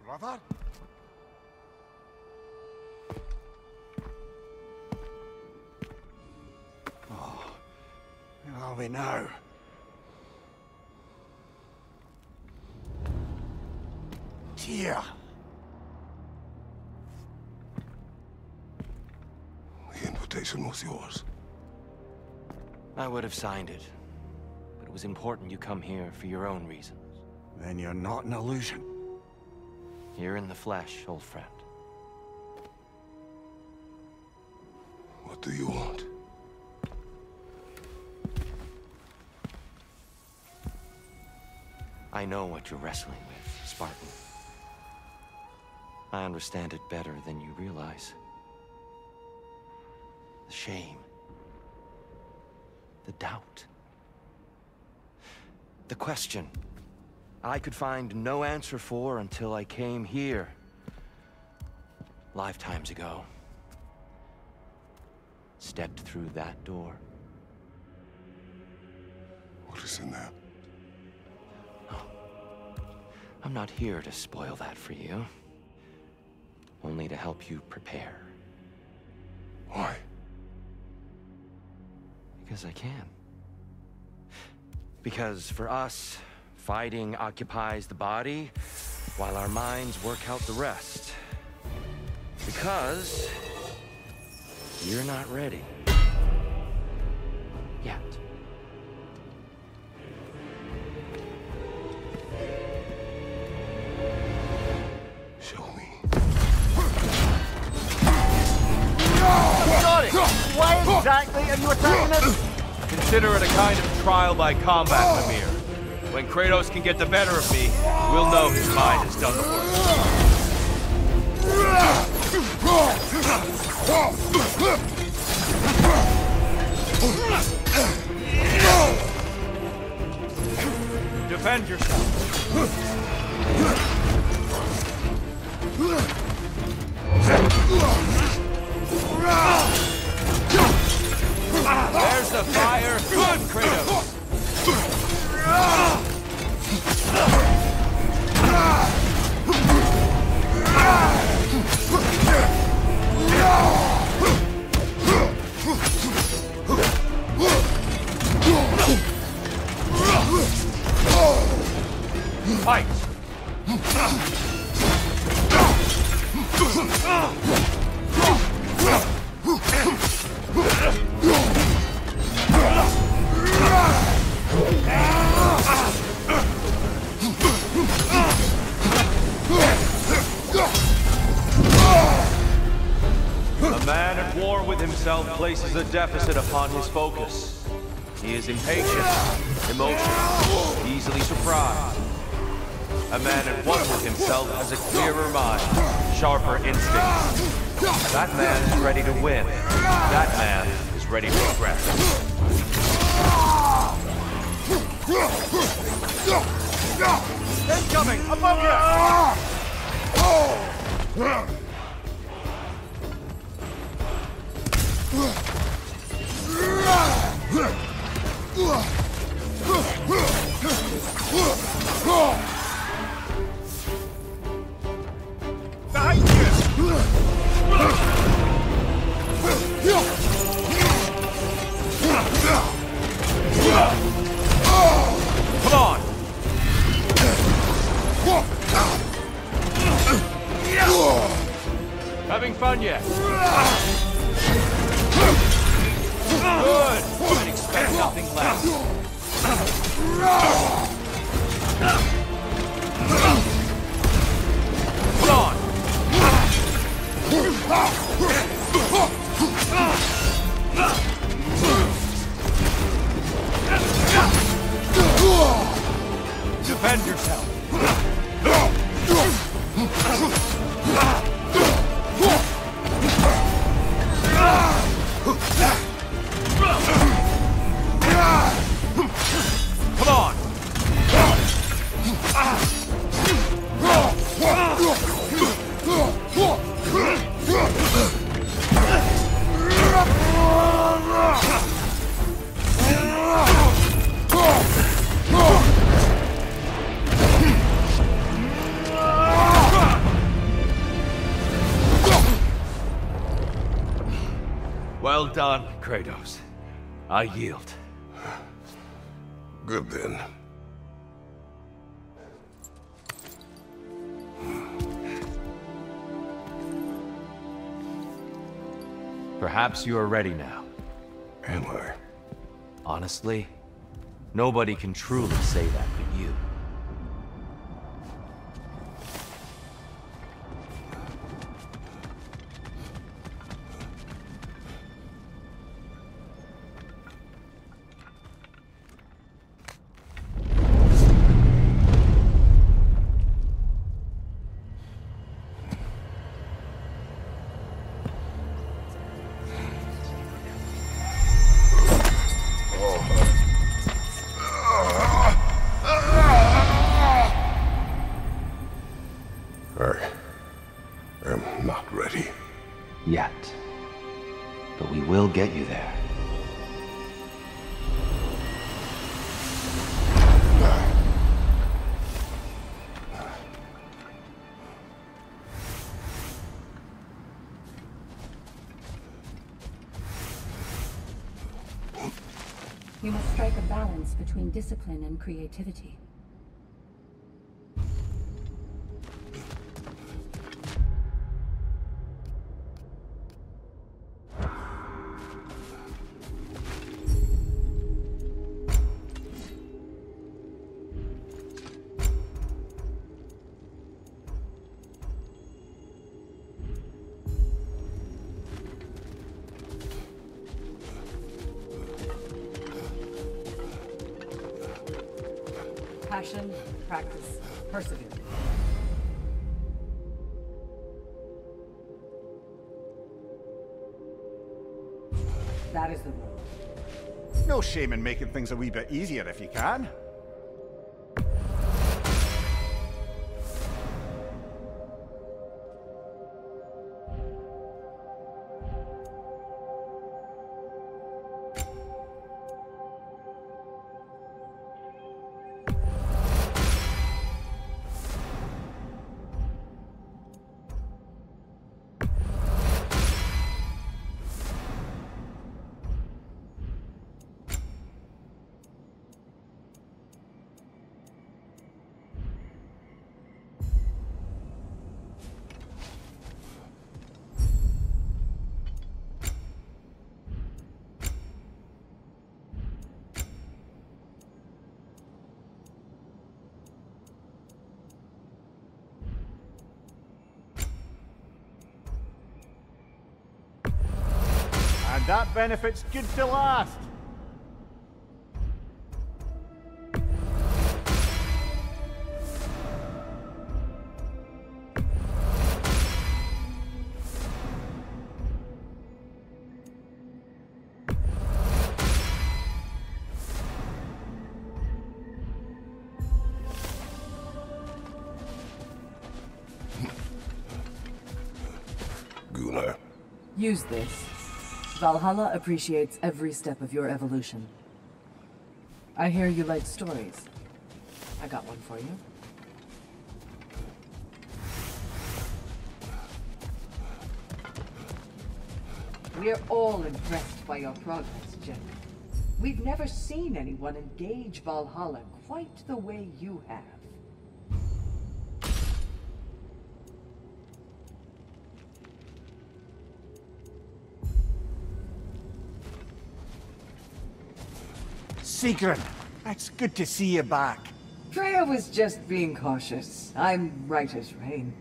Brother? Oh, where are we now? Tyr! The invitation was yours. I would have signed it, but it was important you come here for your own reasons. Then you're not an illusion. You're in the flesh, old friend. What do you want? I know what you're wrestling with, Spartan. I understand it better than you realize. The shame. The doubt. The question I could find no answer for until I came here. Lifetimes ago. Stepped through that door. What is in there? Oh. I'm not here to spoil that for you. Only to help you prepare. Why? Because I can. Because for us, fighting occupies the body, while our minds work out the rest. Because you're not ready. Yet. Show me. Got it! Why exactly are you attacking us? Consider it a kind of trial by combat, Mimir. When Kratos can get the better of me, we'll know his mind has done the work. Defend yourself. There's the fire. Good, Kratos. Fight! The man at war with himself places a deficit upon his focus. He is impatient, emotional, easily surprised. A man at one with himself has a clearer mind, sharper instincts. That man is ready to win. That man is ready to progress. Incoming! Above you! Come on! Having fun yet? Good! I'd expect nothing less. Come on! Defend yourself. Come on. Well done, Kratos. I yield. Good then. Perhaps you are ready now. Am I? Honestly, nobody can truly say that but you. You must strike a balance between discipline and creativity. Passion, practice, persevere. That is the rule. No shame in making things a wee bit easier if you can. That benefit's good to last. Gunnar. Use this. Valhalla appreciates every step of your evolution. I hear you like stories. I got one for you. We're all impressed by your progress, Jen. We've never seen anyone engage Valhalla quite the way you have. Sigrun, it's good to see you back. Freya was just being cautious. I'm right as rain.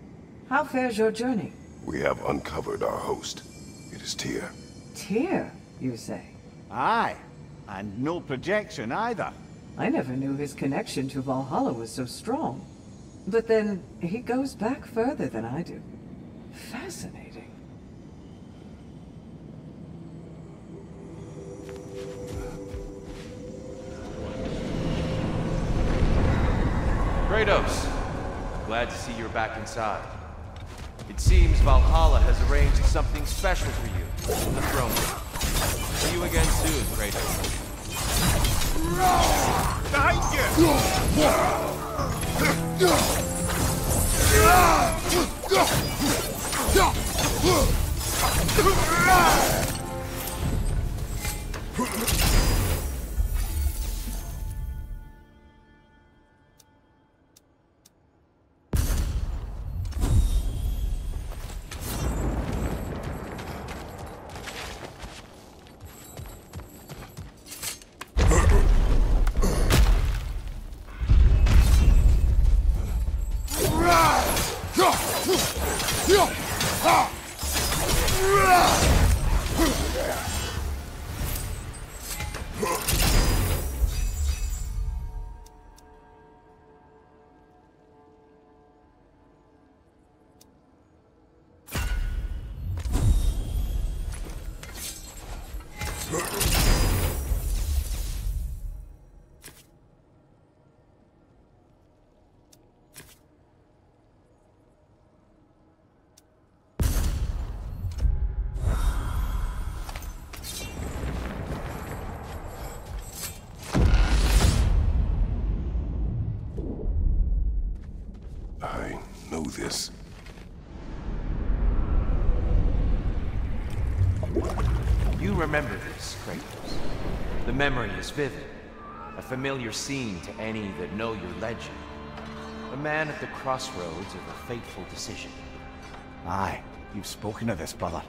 How fares your journey? We have uncovered our host. It is Tyr. Tyr, you say? Aye, and no projection either. I never knew his connection to Valhalla was so strong. But then, he goes back further than I do. Fascinating. Kratos, glad to see you're back inside. It seems Valhalla has arranged something special for you, the throne. See you again soon, Kratos. No! Behind you! This. You remember this, Kratos. The memory is vivid, a familiar scene to any that know your legend. A man at the crossroads of a fateful decision. Aye, you've spoken of this, brother.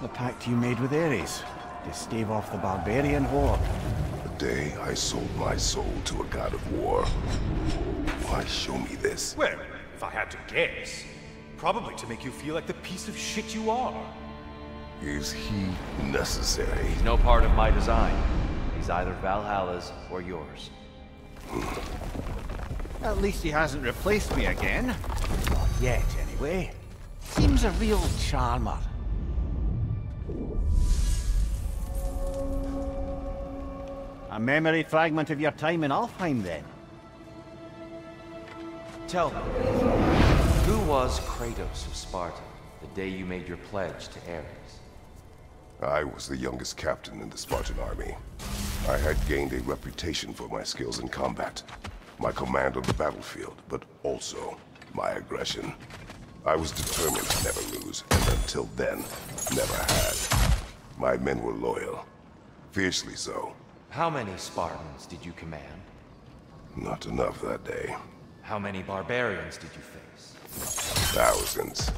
The pact you made with Ares, to stave off the barbarian horde. The day I sold my soul to a god of war. Why show me this? Well, if I had to guess, probably to make you feel like the piece of shit you are. Is he necessary? He's no part of my design. He's either Valhalla's or yours. At least he hasn't replaced me again. Not yet, anyway. Seems a real charmer. A memory fragment of your time in Alfheim, then? Tell me, who was Kratos of Sparta the day you made your pledge to Ares? I was the youngest captain in the Spartan army. I had gained a reputation for my skills in combat, my command of the battlefield, but also my aggression. I was determined to never lose, and until then, never had. My men were loyal, fiercely so. How many Spartans did you command? Not enough that day. How many barbarians did you face? Thousands.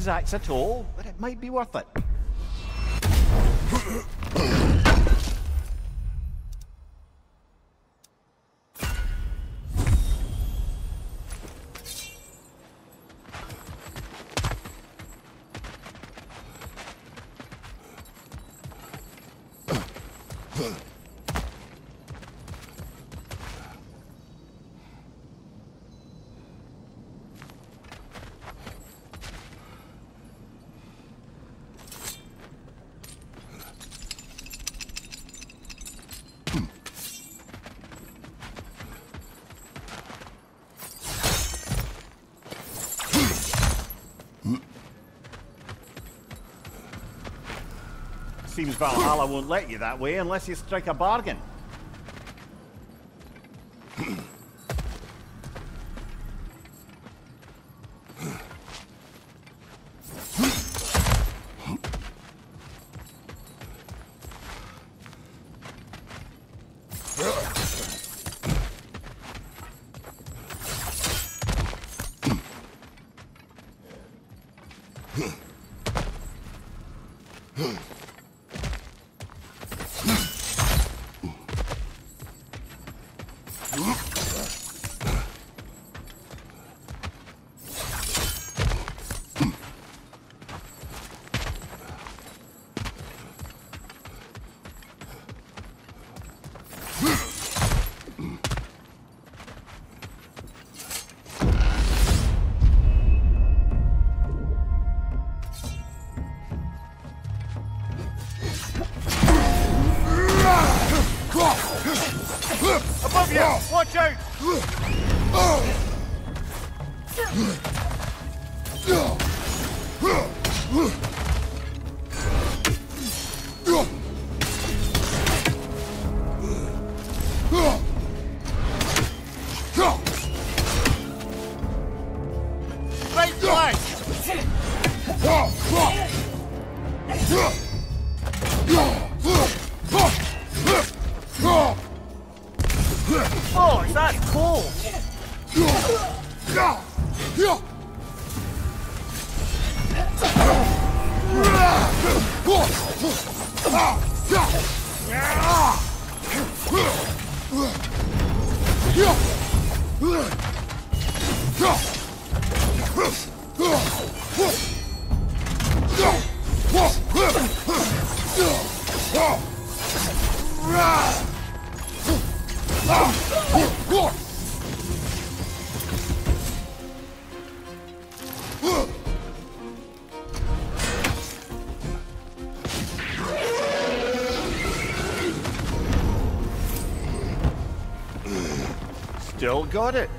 Exacts at all, but it might be worth it. Seems Valhalla won't let you that way unless you strike a bargain. Watch out! Right flank! It's not cold! Still got it.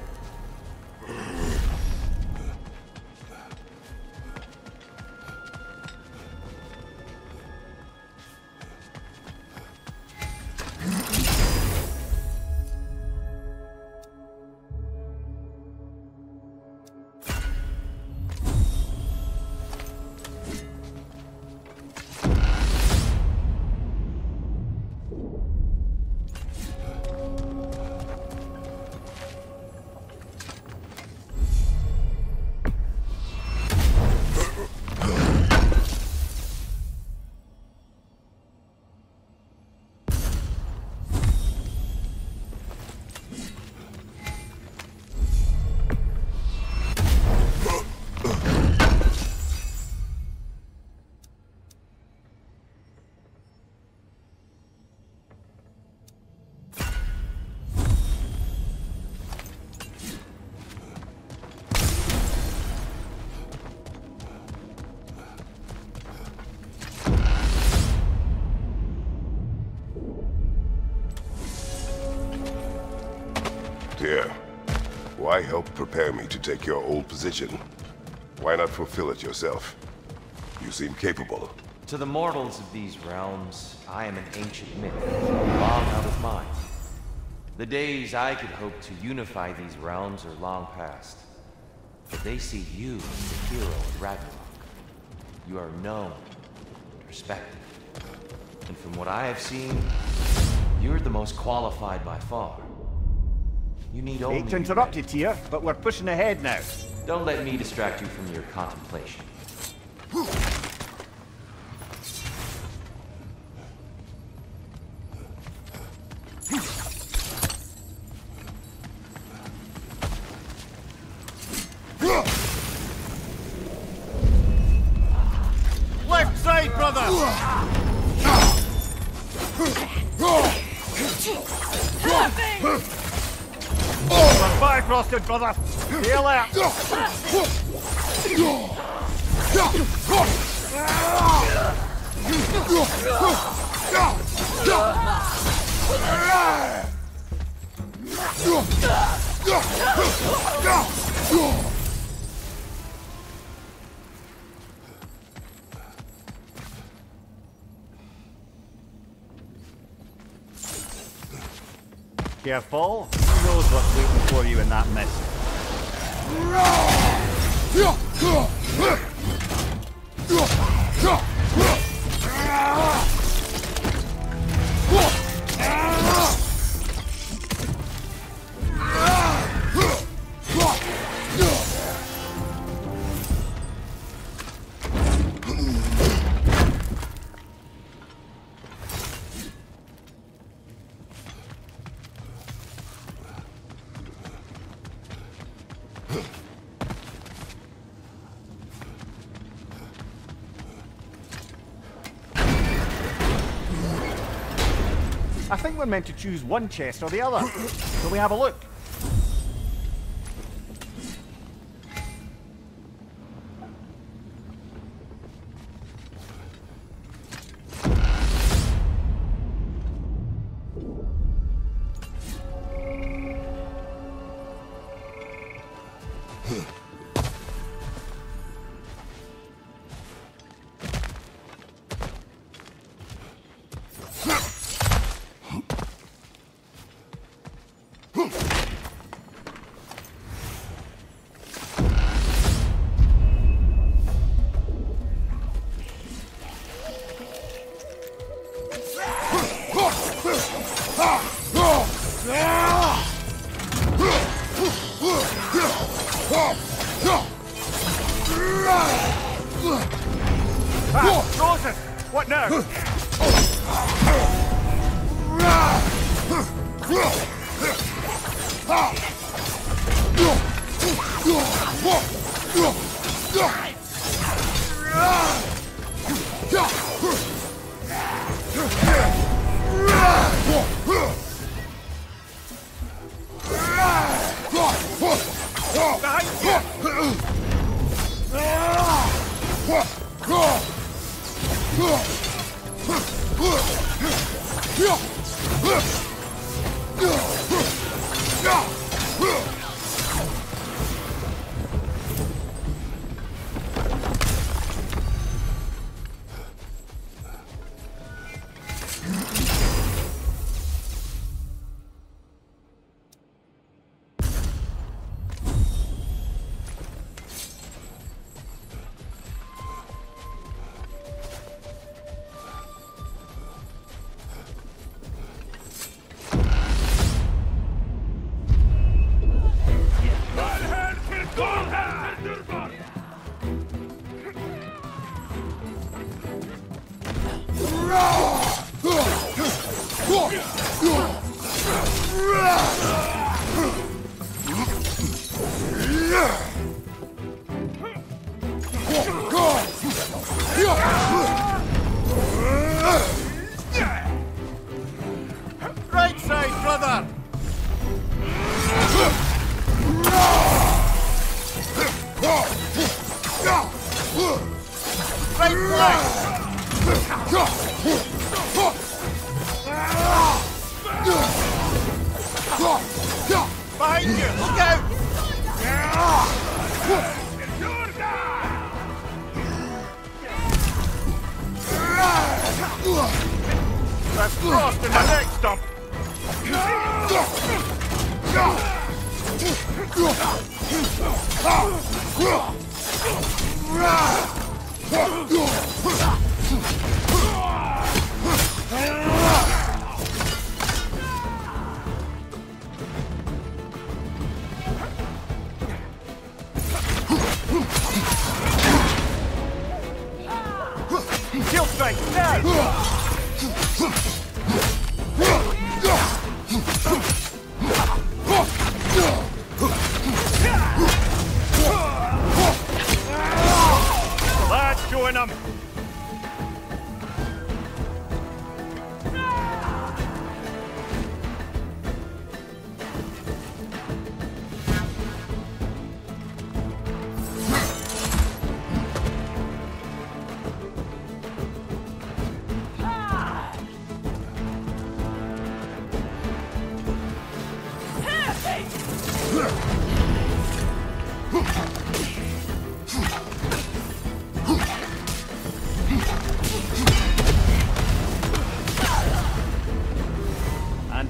Why help prepare me to take your old position? Why not fulfill it yourself? You seem capable. To the mortals of these realms, I am an ancient myth, long out of mind. The days I could hope to unify these realms are long past. But they see you as the hero of Ragnarok. You are known, respected. And from what I have seen, you're the most qualified by far. You need only... Hate to interrupt you, Tyr, but we're pushing ahead now. Don't let me distract you from your contemplation. Left side, brother! Frosted, brother! Be alert! Careful! Knows what's waiting for you in that message. I think we're meant to choose one chest or the other. Shall we have a look? Pass! Draws it! What now?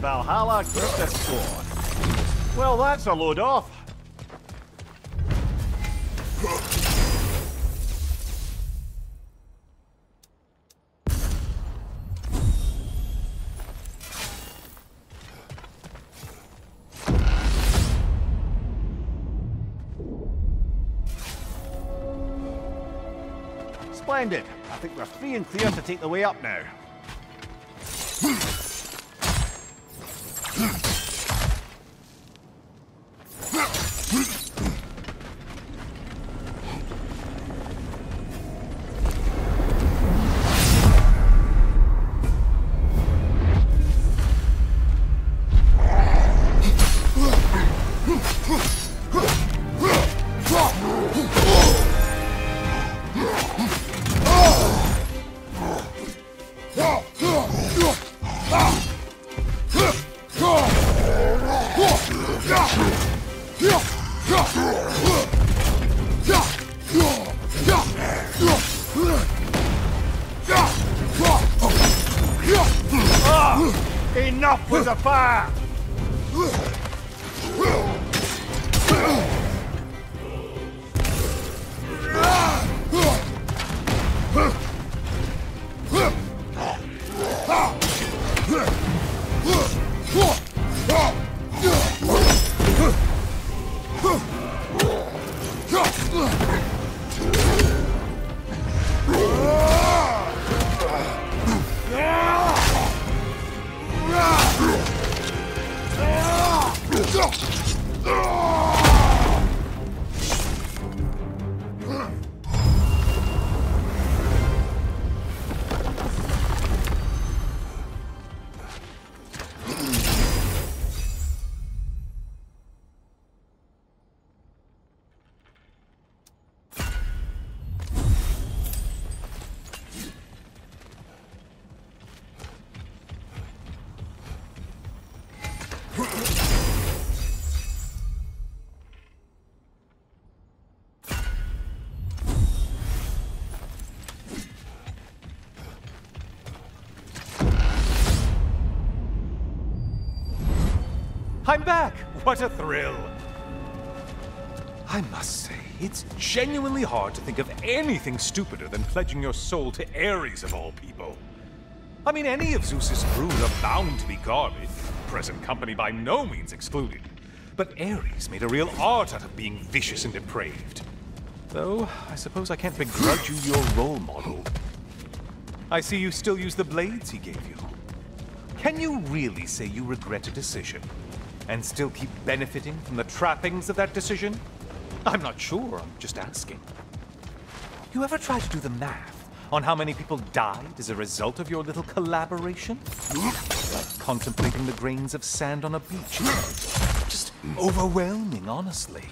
Valhalla gets the sword. Well, that's a load off. Splendid. I think we're free and clear to take the way up now. Whoa! I'm back! What a thrill! I must say, it's genuinely hard to think of anything stupider than pledging your soul to Ares of all people. I mean, any of Zeus's brood are bound to be garbage, present company by no means excluded. But Ares made a real art out of being vicious and depraved. Though, I suppose I can't begrudge you your role model. I see you still use the blades he gave you. Can you really say you regret a decision, and still keep benefiting from the trappings of that decision? I'm not sure, I'm just asking. You ever try to do the math on how many people died as a result of your little collaboration? Like contemplating the grains of sand on a beach. Just overwhelming, honestly.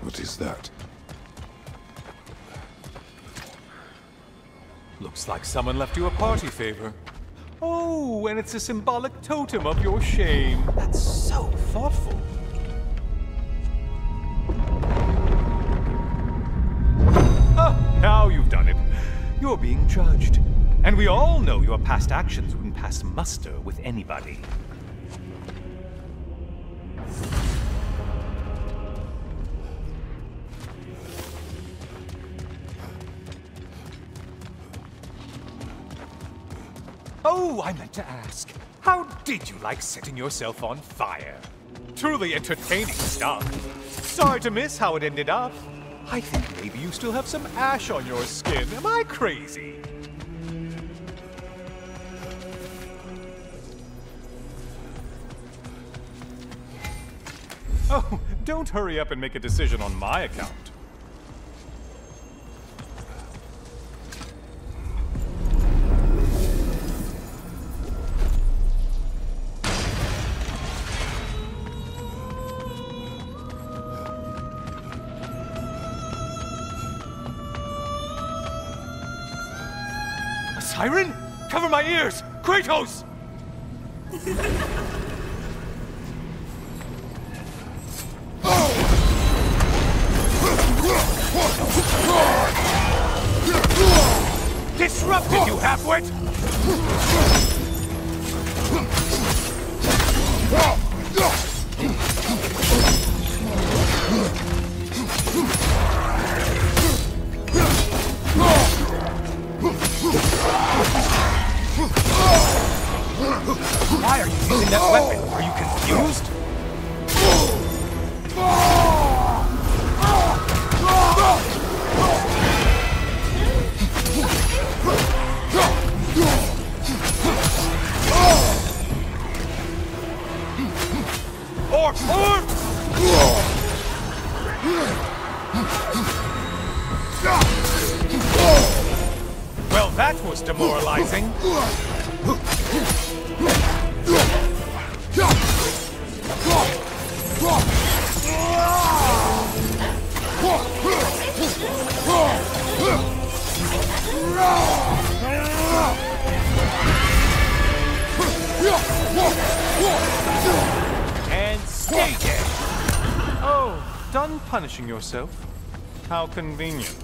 What is that? Looks like someone left you a party favor. Oh, and it's a symbolic totem of your shame. That's so thoughtful. Ah, now you've done it. You're being judged. And we all know your past actions wouldn't pass muster with anybody. Oh, I meant to ask, how did you like setting yourself on fire? Truly entertaining stuff. Sorry to miss how it ended up. I think maybe you still have some ash on your skin. Am I crazy? Oh, don't hurry up and make a decision on my account. Siren? Cover my ears! Kratos! Disrupted, you halfwit! Why are you using that weapon? Are you confused? Well, that was demoralizing. And stay there! Oh, done punishing yourself? How convenient.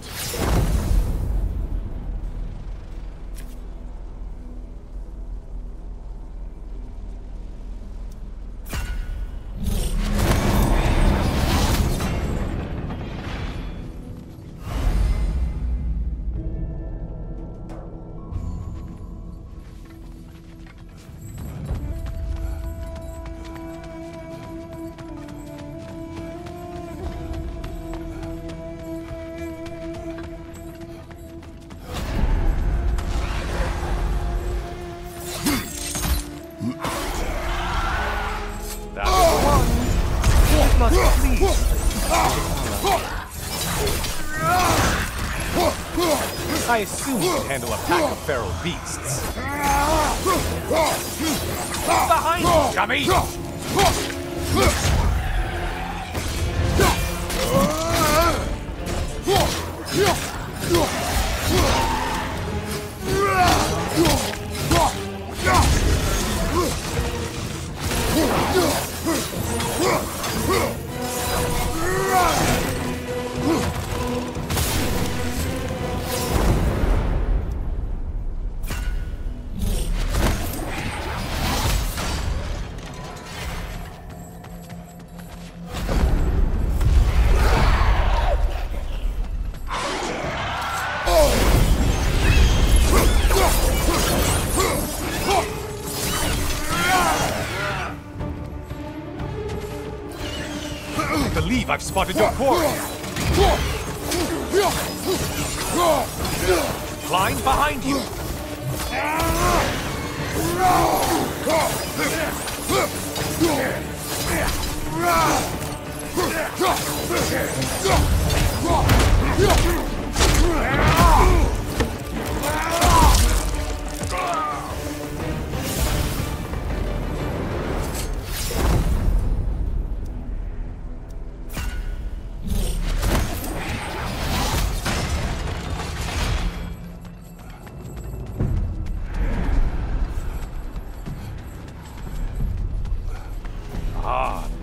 I assume you can handle a pack of feral beasts. Behind you, dummy! I've spotted your quarry. Flying behind you.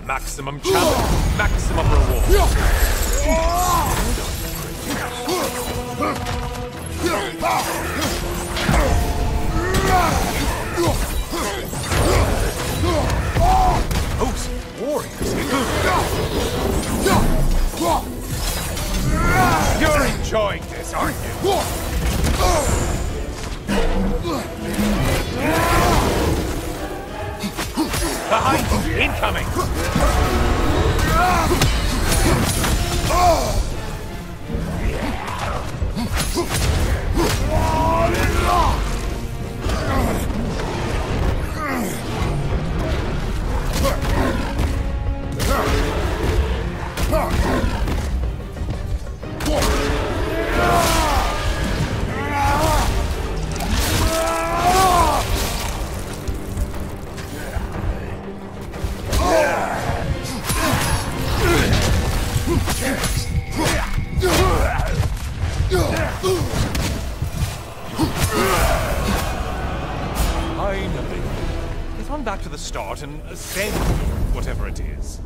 Maximum challenge, maximum reward. Those warriors. You're enjoying this, aren't you? Behind you! Incoming! Back to the start and ascend, whatever it is.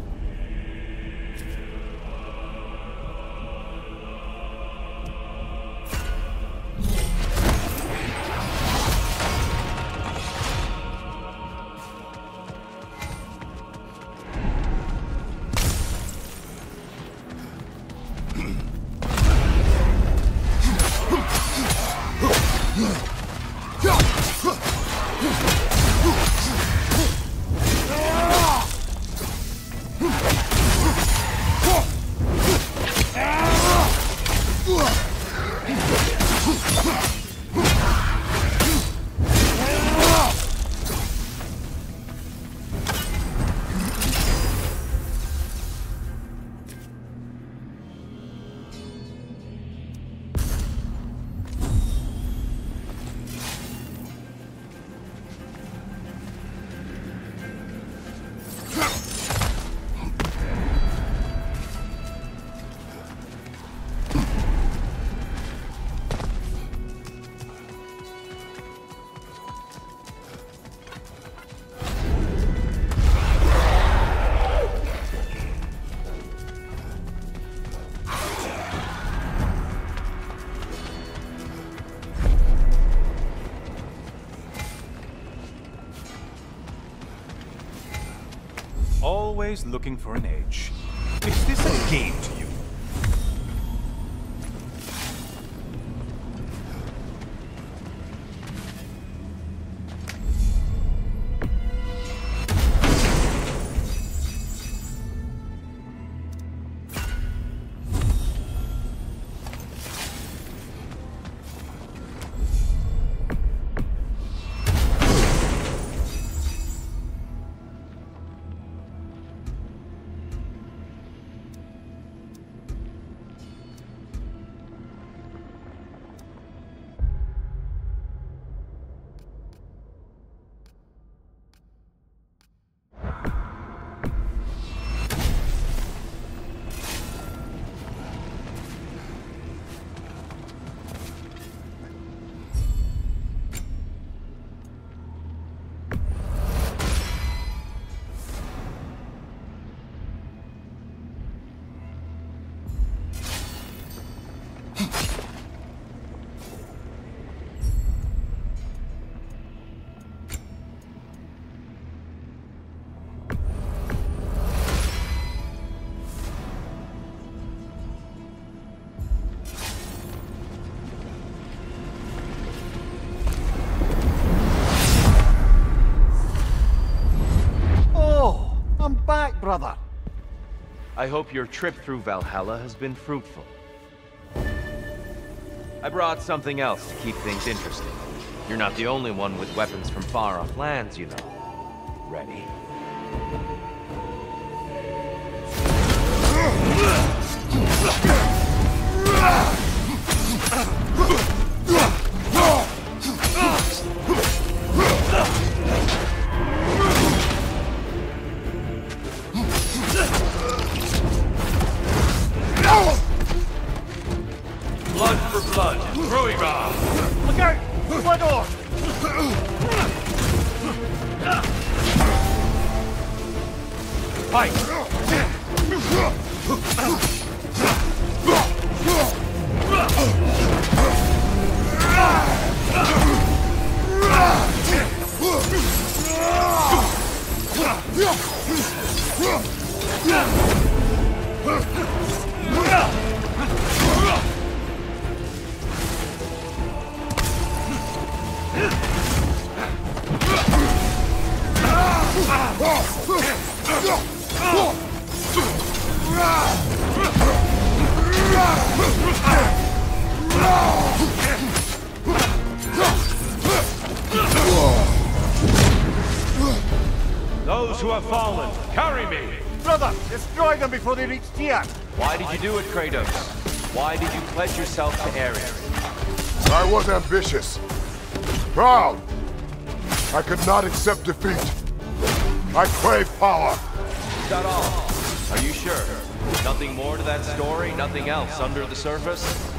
Always looking for an edge. Is this a game to you? back, brother. I hope your trip through Valhalla has been fruitful. I brought something else to keep things interesting. You're not the only one with weapons from far-off lands, you know. Ready? Blood for blood, Ruibar! Look out! Blood off! Fight! Those who have fallen, carry me! Brother, destroy them before they reach Tyr! Why did you do it, Kratos? Why did you pledge yourself to Ares? I was ambitious. Proud! I could not accept defeat. I crave power. Is that all? Are you sure? Nothing more to that story? Nothing else under the surface?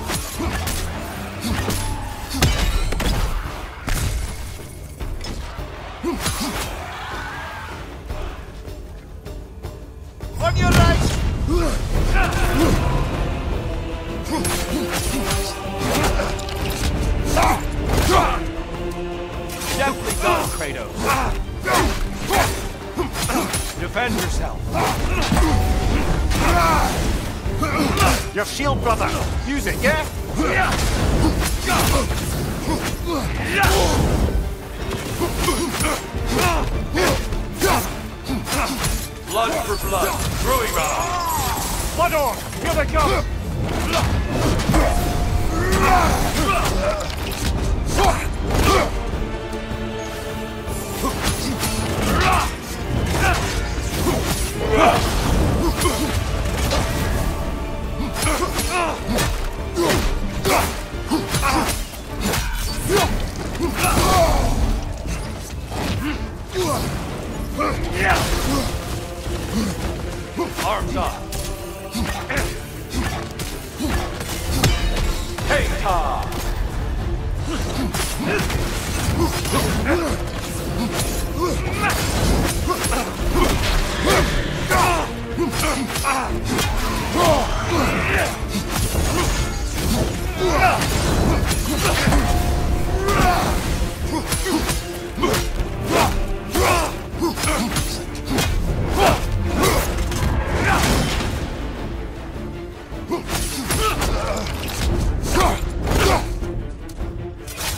On your right! Definitely gone, Kratos. Defend yourself. Your shield, brother. Use it, yeah? Blood for blood. Ruibar. Blood on. Here they come. Arms up. Hey, Tom.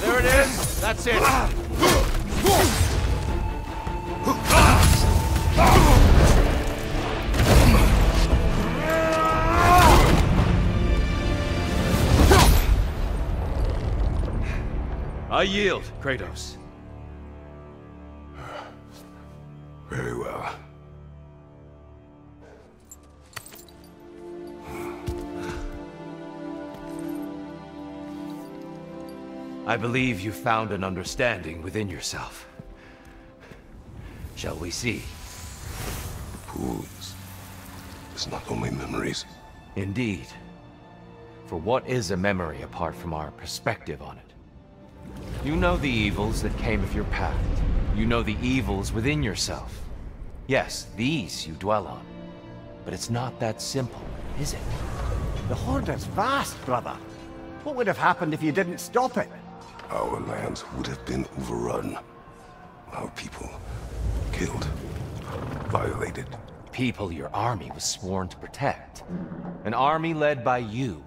There it is. That's it. I yield, Kratos. Very well. I believe you found an understanding within yourself. Shall we see? Wounds. It's not only memories. Indeed. For what is a memory apart from our perspective on it? You know the evils that came of your path. You know the evils within yourself. Yes, these you dwell on. But it's not that simple, is it? The Horde is vast, brother. What would have happened if you didn't stop it? Our lands would have been overrun. Our people killed, violated. People your army was sworn to protect. An army led by you.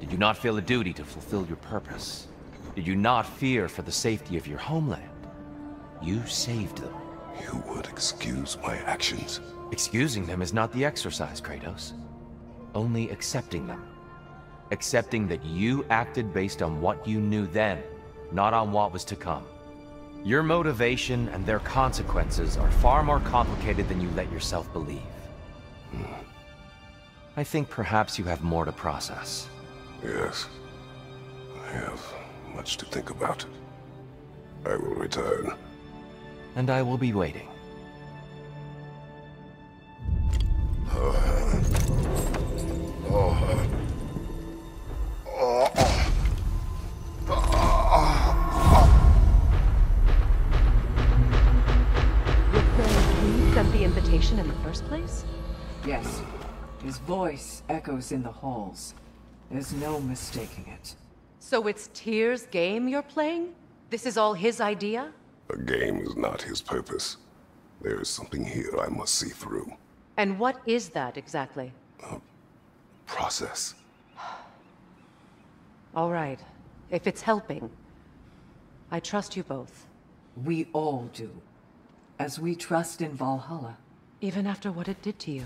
Did you not feel a duty to fulfill your purpose? Did you not fear for the safety of your homeland? You saved them. You would excuse my actions? Excusing them is not the exercise, Kratos. Only accepting them. Accepting that you acted based on what you knew then, not on what was to come. Your motivation and their consequences are far more complicated than you let yourself believe. I think perhaps you have more to process. Yes. I have much to think about. I will return. And I will be waiting. Of the invitation in the first place? Yes. His voice echoes in the halls. There's no mistaking it. So it's Tyr's game you're playing? This is all his idea? The game is not his purpose. There is something here I must see through. And what is that exactly? A process. All right. If it's helping, I trust you both. We all do. As we trust in Valhalla. Even after what it did to you?